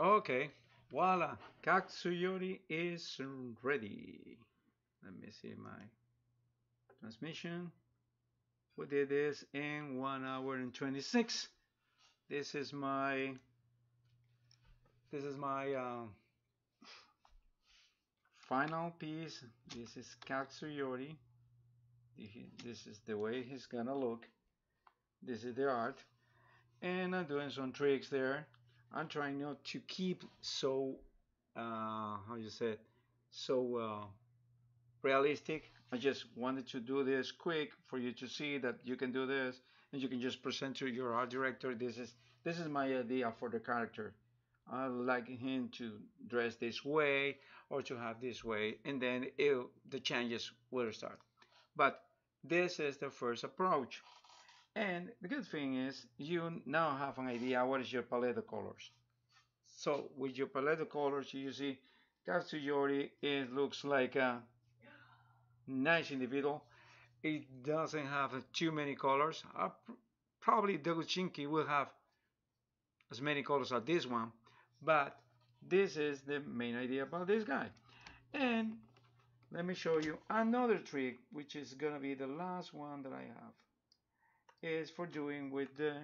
Okay, voila, Katsuyori is ready. Let me see my transmission. We did this in one hour and twenty-six. This is my, this is my um, final piece. This is Katsuyori. This is the way he's gonna look. This is the art. And I'm doing some tricks there. I'm trying not to keep so, uh, how you say it, so uh, realistic. I just wanted to do this quick for you to see that you can do this, and you can just present to your art director. This is this is my idea for the character. I like him to dress this way or to have this way, and then it, the changes will start. But this is the first approach. And the good thing is you now have an idea what is your palette of colors. So with your palette of colors, you see Katsuyori, it looks like a nice individual. It doesn't have too many colors. Uh, probably Dogushinki will have as many colors as this one, but this is the main idea about this guy. And let me show you another trick, which is gonna be the last one that I have. Is for doing with the,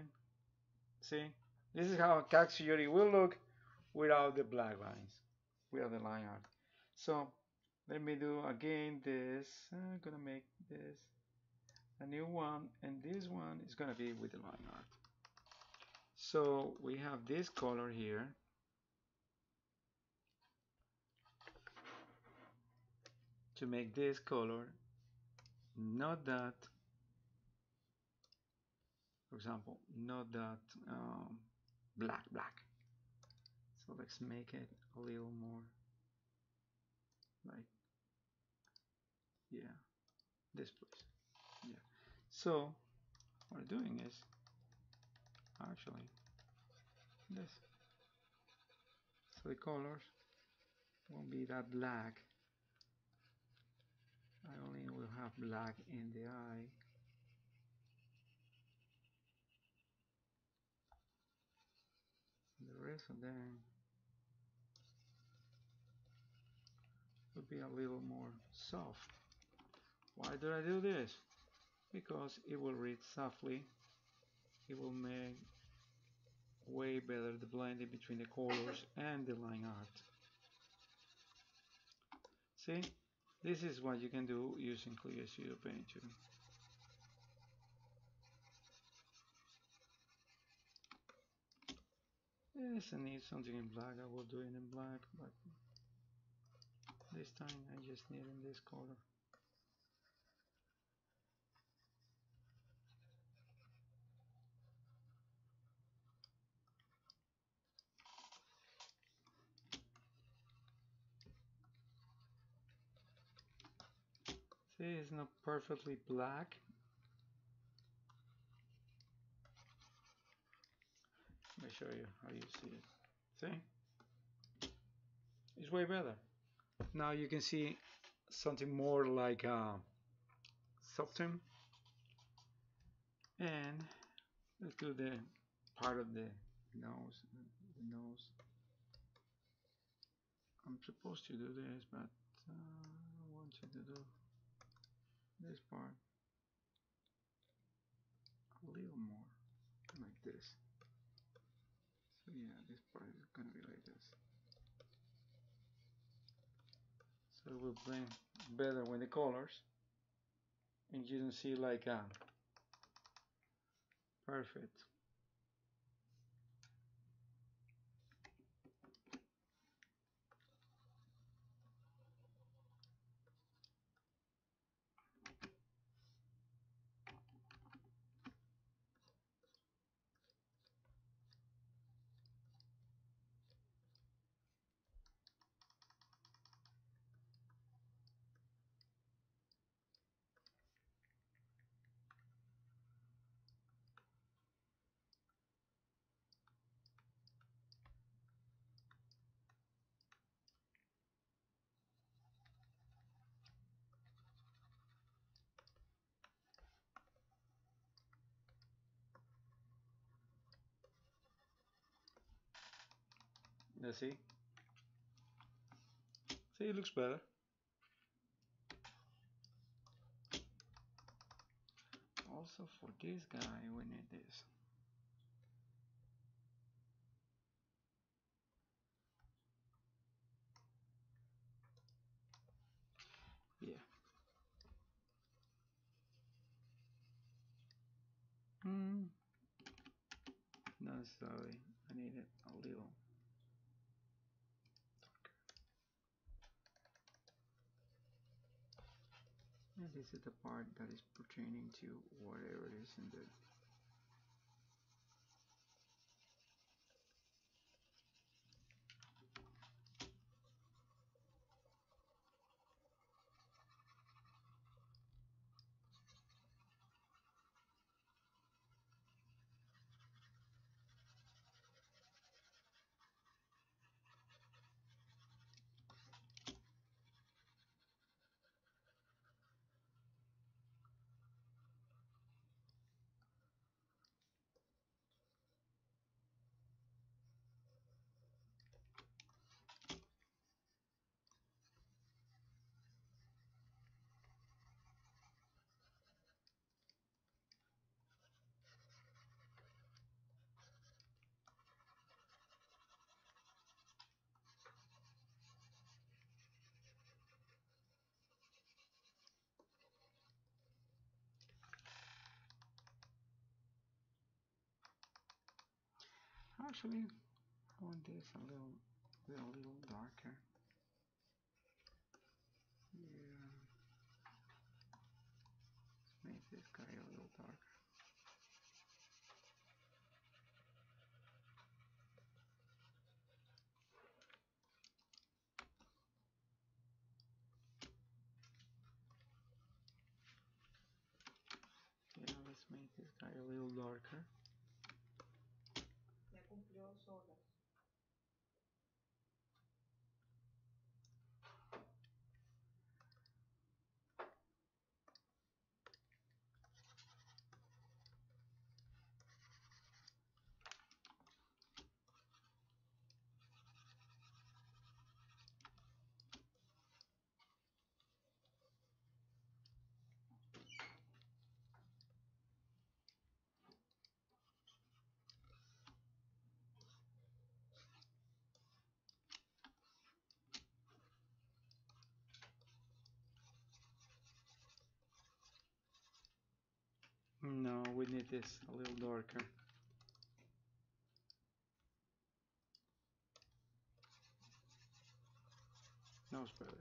see, this is how Katsuyori will look without the black lines, without the line art. So let me do again this. I'm gonna make this a new one, and this one is gonna be with the line art. So we have this color here, to make this color, not that. For example, not that um, black, black. So let's make it a little more like, yeah, this place. Yeah. So what we're doing is actually this. So the colors won't be that black. I only will have black in the eye. The rest of them would be a little more soft. Why did I do this? Because it will read softly. It will make way better the blending between the colors and the line art. See, this is what you can do using Clip Studio Paint too. Yes, I need something in black. I will do it in black, but this time I just need in this color. See, it's not perfectly black. Let me show you how you see it. See? It's way better. Now you can see something more like a soft tone. And let's do the part of the nose. The nose. I'm supposed to do this, but uh, I want you to do this part a little more like this. Yeah, this part is gonna be like this, so it will blend better with the colors, and you don't see like a perfect. Now see. See, it looks better. Also for this guy, we need this. Yeah. Hmm. No, sorry. I need it a little. And this is the part that is pertaining to whatever it is in the. Actually, I want this a little, a little darker. Yeah, make this guy a little darker. Yeah, let's make this guy a little darker. Ya cumplió dos horas. No, we need this a little darker. No, it's better.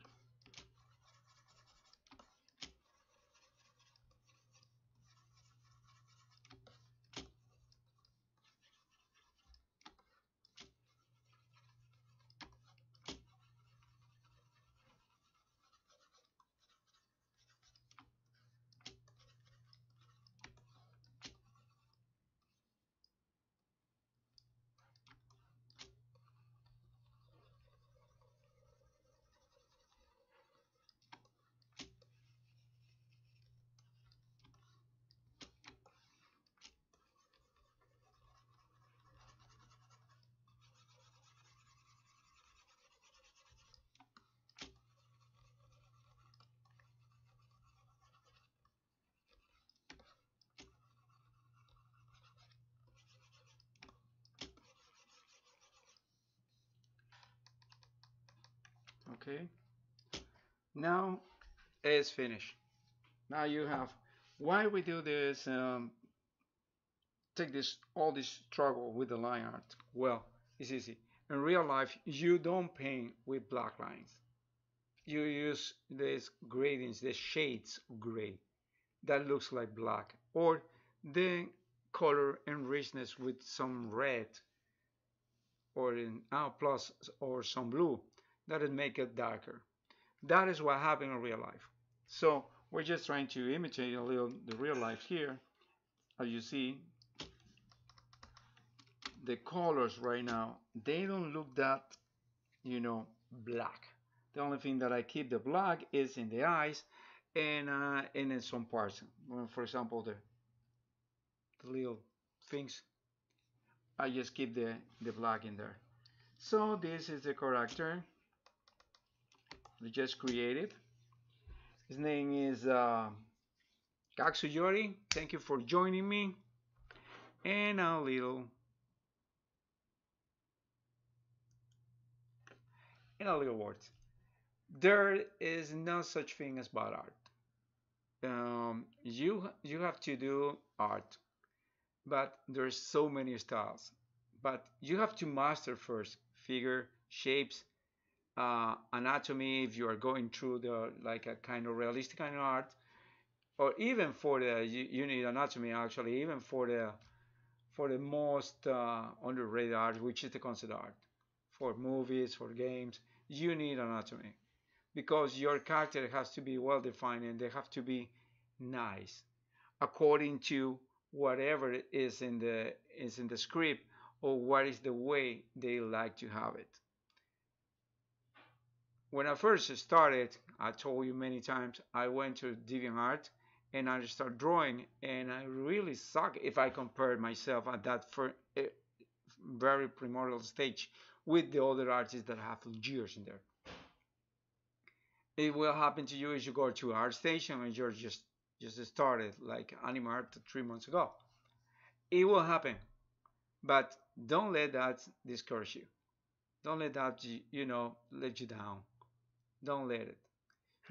Okay, now it's finished. Now you have why we do this. Um, take this all this struggle with the line art. Well, it's easy. In real life, you don't paint with black lines. You use these gradients, the shades of gray that looks like black, or the color and richness with some red, or in uh, plus or some blue. That it make it darker. That is what happened in real life. So we're just trying to imitate a little the real life here. As you see, the colors right now, they don't look that, you know, black. The only thing that I keep the black is in the eyes and uh, and in some parts. For example, the, the little things, I just keep the the black in there. So this is the character we just created. His name is uh, Katsuyori. Thank you for joining me. And a little in a little words, there is no such thing as bad art. Um, you you have to do art, but there's so many styles. But you have to master first figure, shapes, uh, anatomy. If you are going through the like a kind of realistic kind of art, or even for the you, you need anatomy actually, even for the for the most uh, underrated art, which is the concept art. For movies, for games, you need anatomy because your character has to be well defined and they have to be nice according to whatever is in the is in the script or what is the way they like to have it. When I first started, I told you many times, I went to DeviantArt and I started drawing, and I really suck if I compared myself at that first, very primordial stage with the other artists that have years in there. It will happen to you if you go to Artstation and you're just just started like anime art three months ago. It will happen, but don't let that discourage you. Don't let that you know let you down. Don't let it.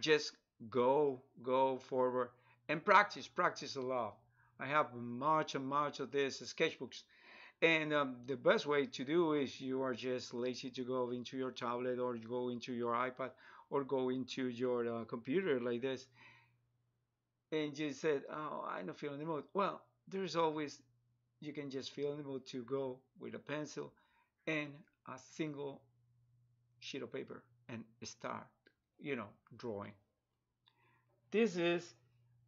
Just go go forward and practice practice a lot. I have much and much of these sketchbooks. And um, the best way to do is you are just lazy to go into your tablet or go into your iPad or go into your uh, computer like this and just said, oh, I'm not feeling the mood. Well, there's always, you can just feel the mood to go with a pencil and a single sheet of paper and start, you know, drawing. This is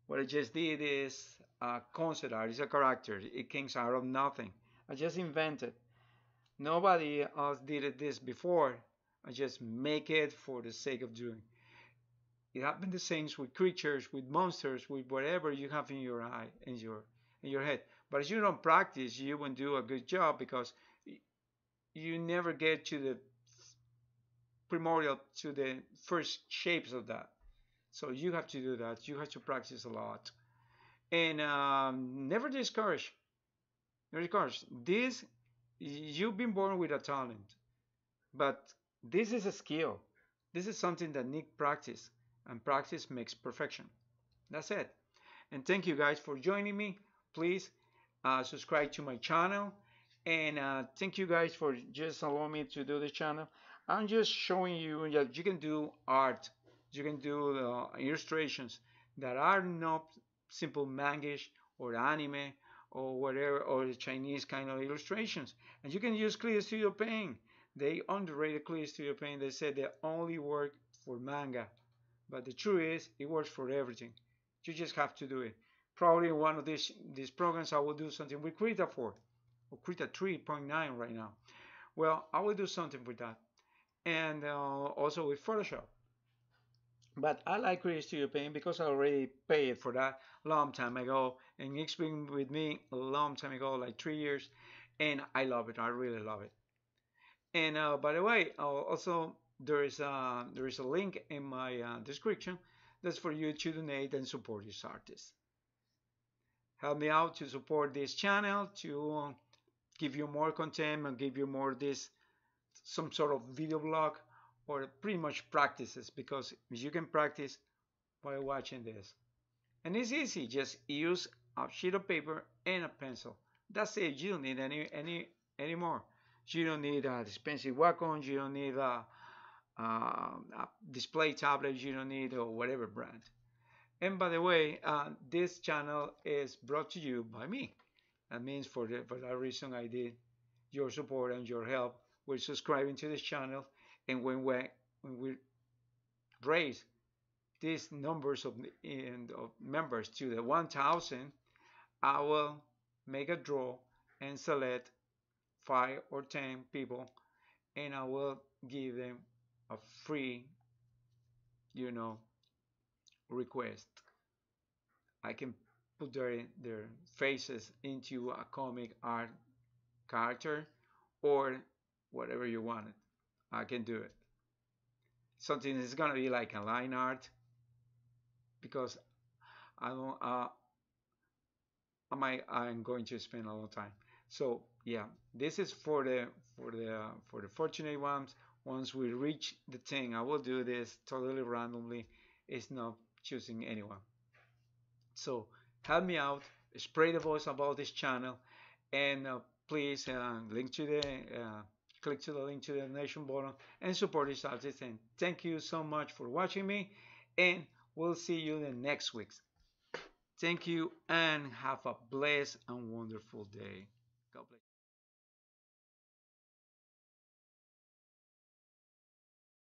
what I just did is a concept art, it's a character. It came out of nothing. I just invented. Nobody else did this before. I just make it for the sake of doing. It happened the same with creatures, with monsters, with whatever you have in your eye and your in your head. But if you don't practice, you won't do a good job because you never get to the primordial, to the first shapes of that. So you have to do that. You have to practice a lot, and um, never discourage. Of course, this, you've been born with a talent, but this is a skill. This is something that needs practice, and practice makes perfection. That's it. And thank you guys for joining me. Please uh, subscribe to my channel, and uh, thank you guys for just allowing me to do this channel. I'm just showing you that you can do art, you can do uh, illustrations that are not simple mangish or anime, or whatever, or the Chinese kind of illustrations. And you can use Clip Studio Paint. They underrated Clip Studio Paint. They said they only work for manga. But the truth is, it works for everything. You just have to do it. Probably one of these, these programs, I will do something with Krita for, or Krita three point nine right now. Well, I will do something with that. And uh, also with Photoshop. But I like Clip Studio Paint because I already paid for that a long time ago, and it's been with me a long time ago, like three years, and I love it. I really love it. And uh, by the way, uh, also there is a there is a link in my uh, description that's for you to donate and support this artist. Help me out to support this channel, to give you more content and give you more this some sort of video blog. Or pretty much practices, because you can practice by watching this. And it's easy, just use a sheet of paper and a pencil. That's it, you don't need any any anymore. You don't need a expensive Wacom, you don't need a, a, a display tablet, you don't need or whatever brand. And by the way, uh, this channel is brought to you by me. That means for, the, for that reason I did your support and your help with subscribing to this channel. And when we, when we raise these numbers of, and of members to the one thousand, I will make a draw and select five or ten people, and I will give them a free, you know, request. I can put their, their faces into a comic art character or whatever you wanted. I can do it. Something is going to be like a line art, because I don't, uh, I I'm going to spend a lot of time. So yeah, this is for the for the for the fortunate ones. Once we reach the thing, I will do this totally randomly. It's not choosing anyone. So help me out, spread the voice about this channel, and uh, please uh, link to the uh, click to the link to the donation button and support this artist. And thank you so much for watching me, and we'll see you in the next weeks. Thank you, and have a blessed and wonderful day. God bless.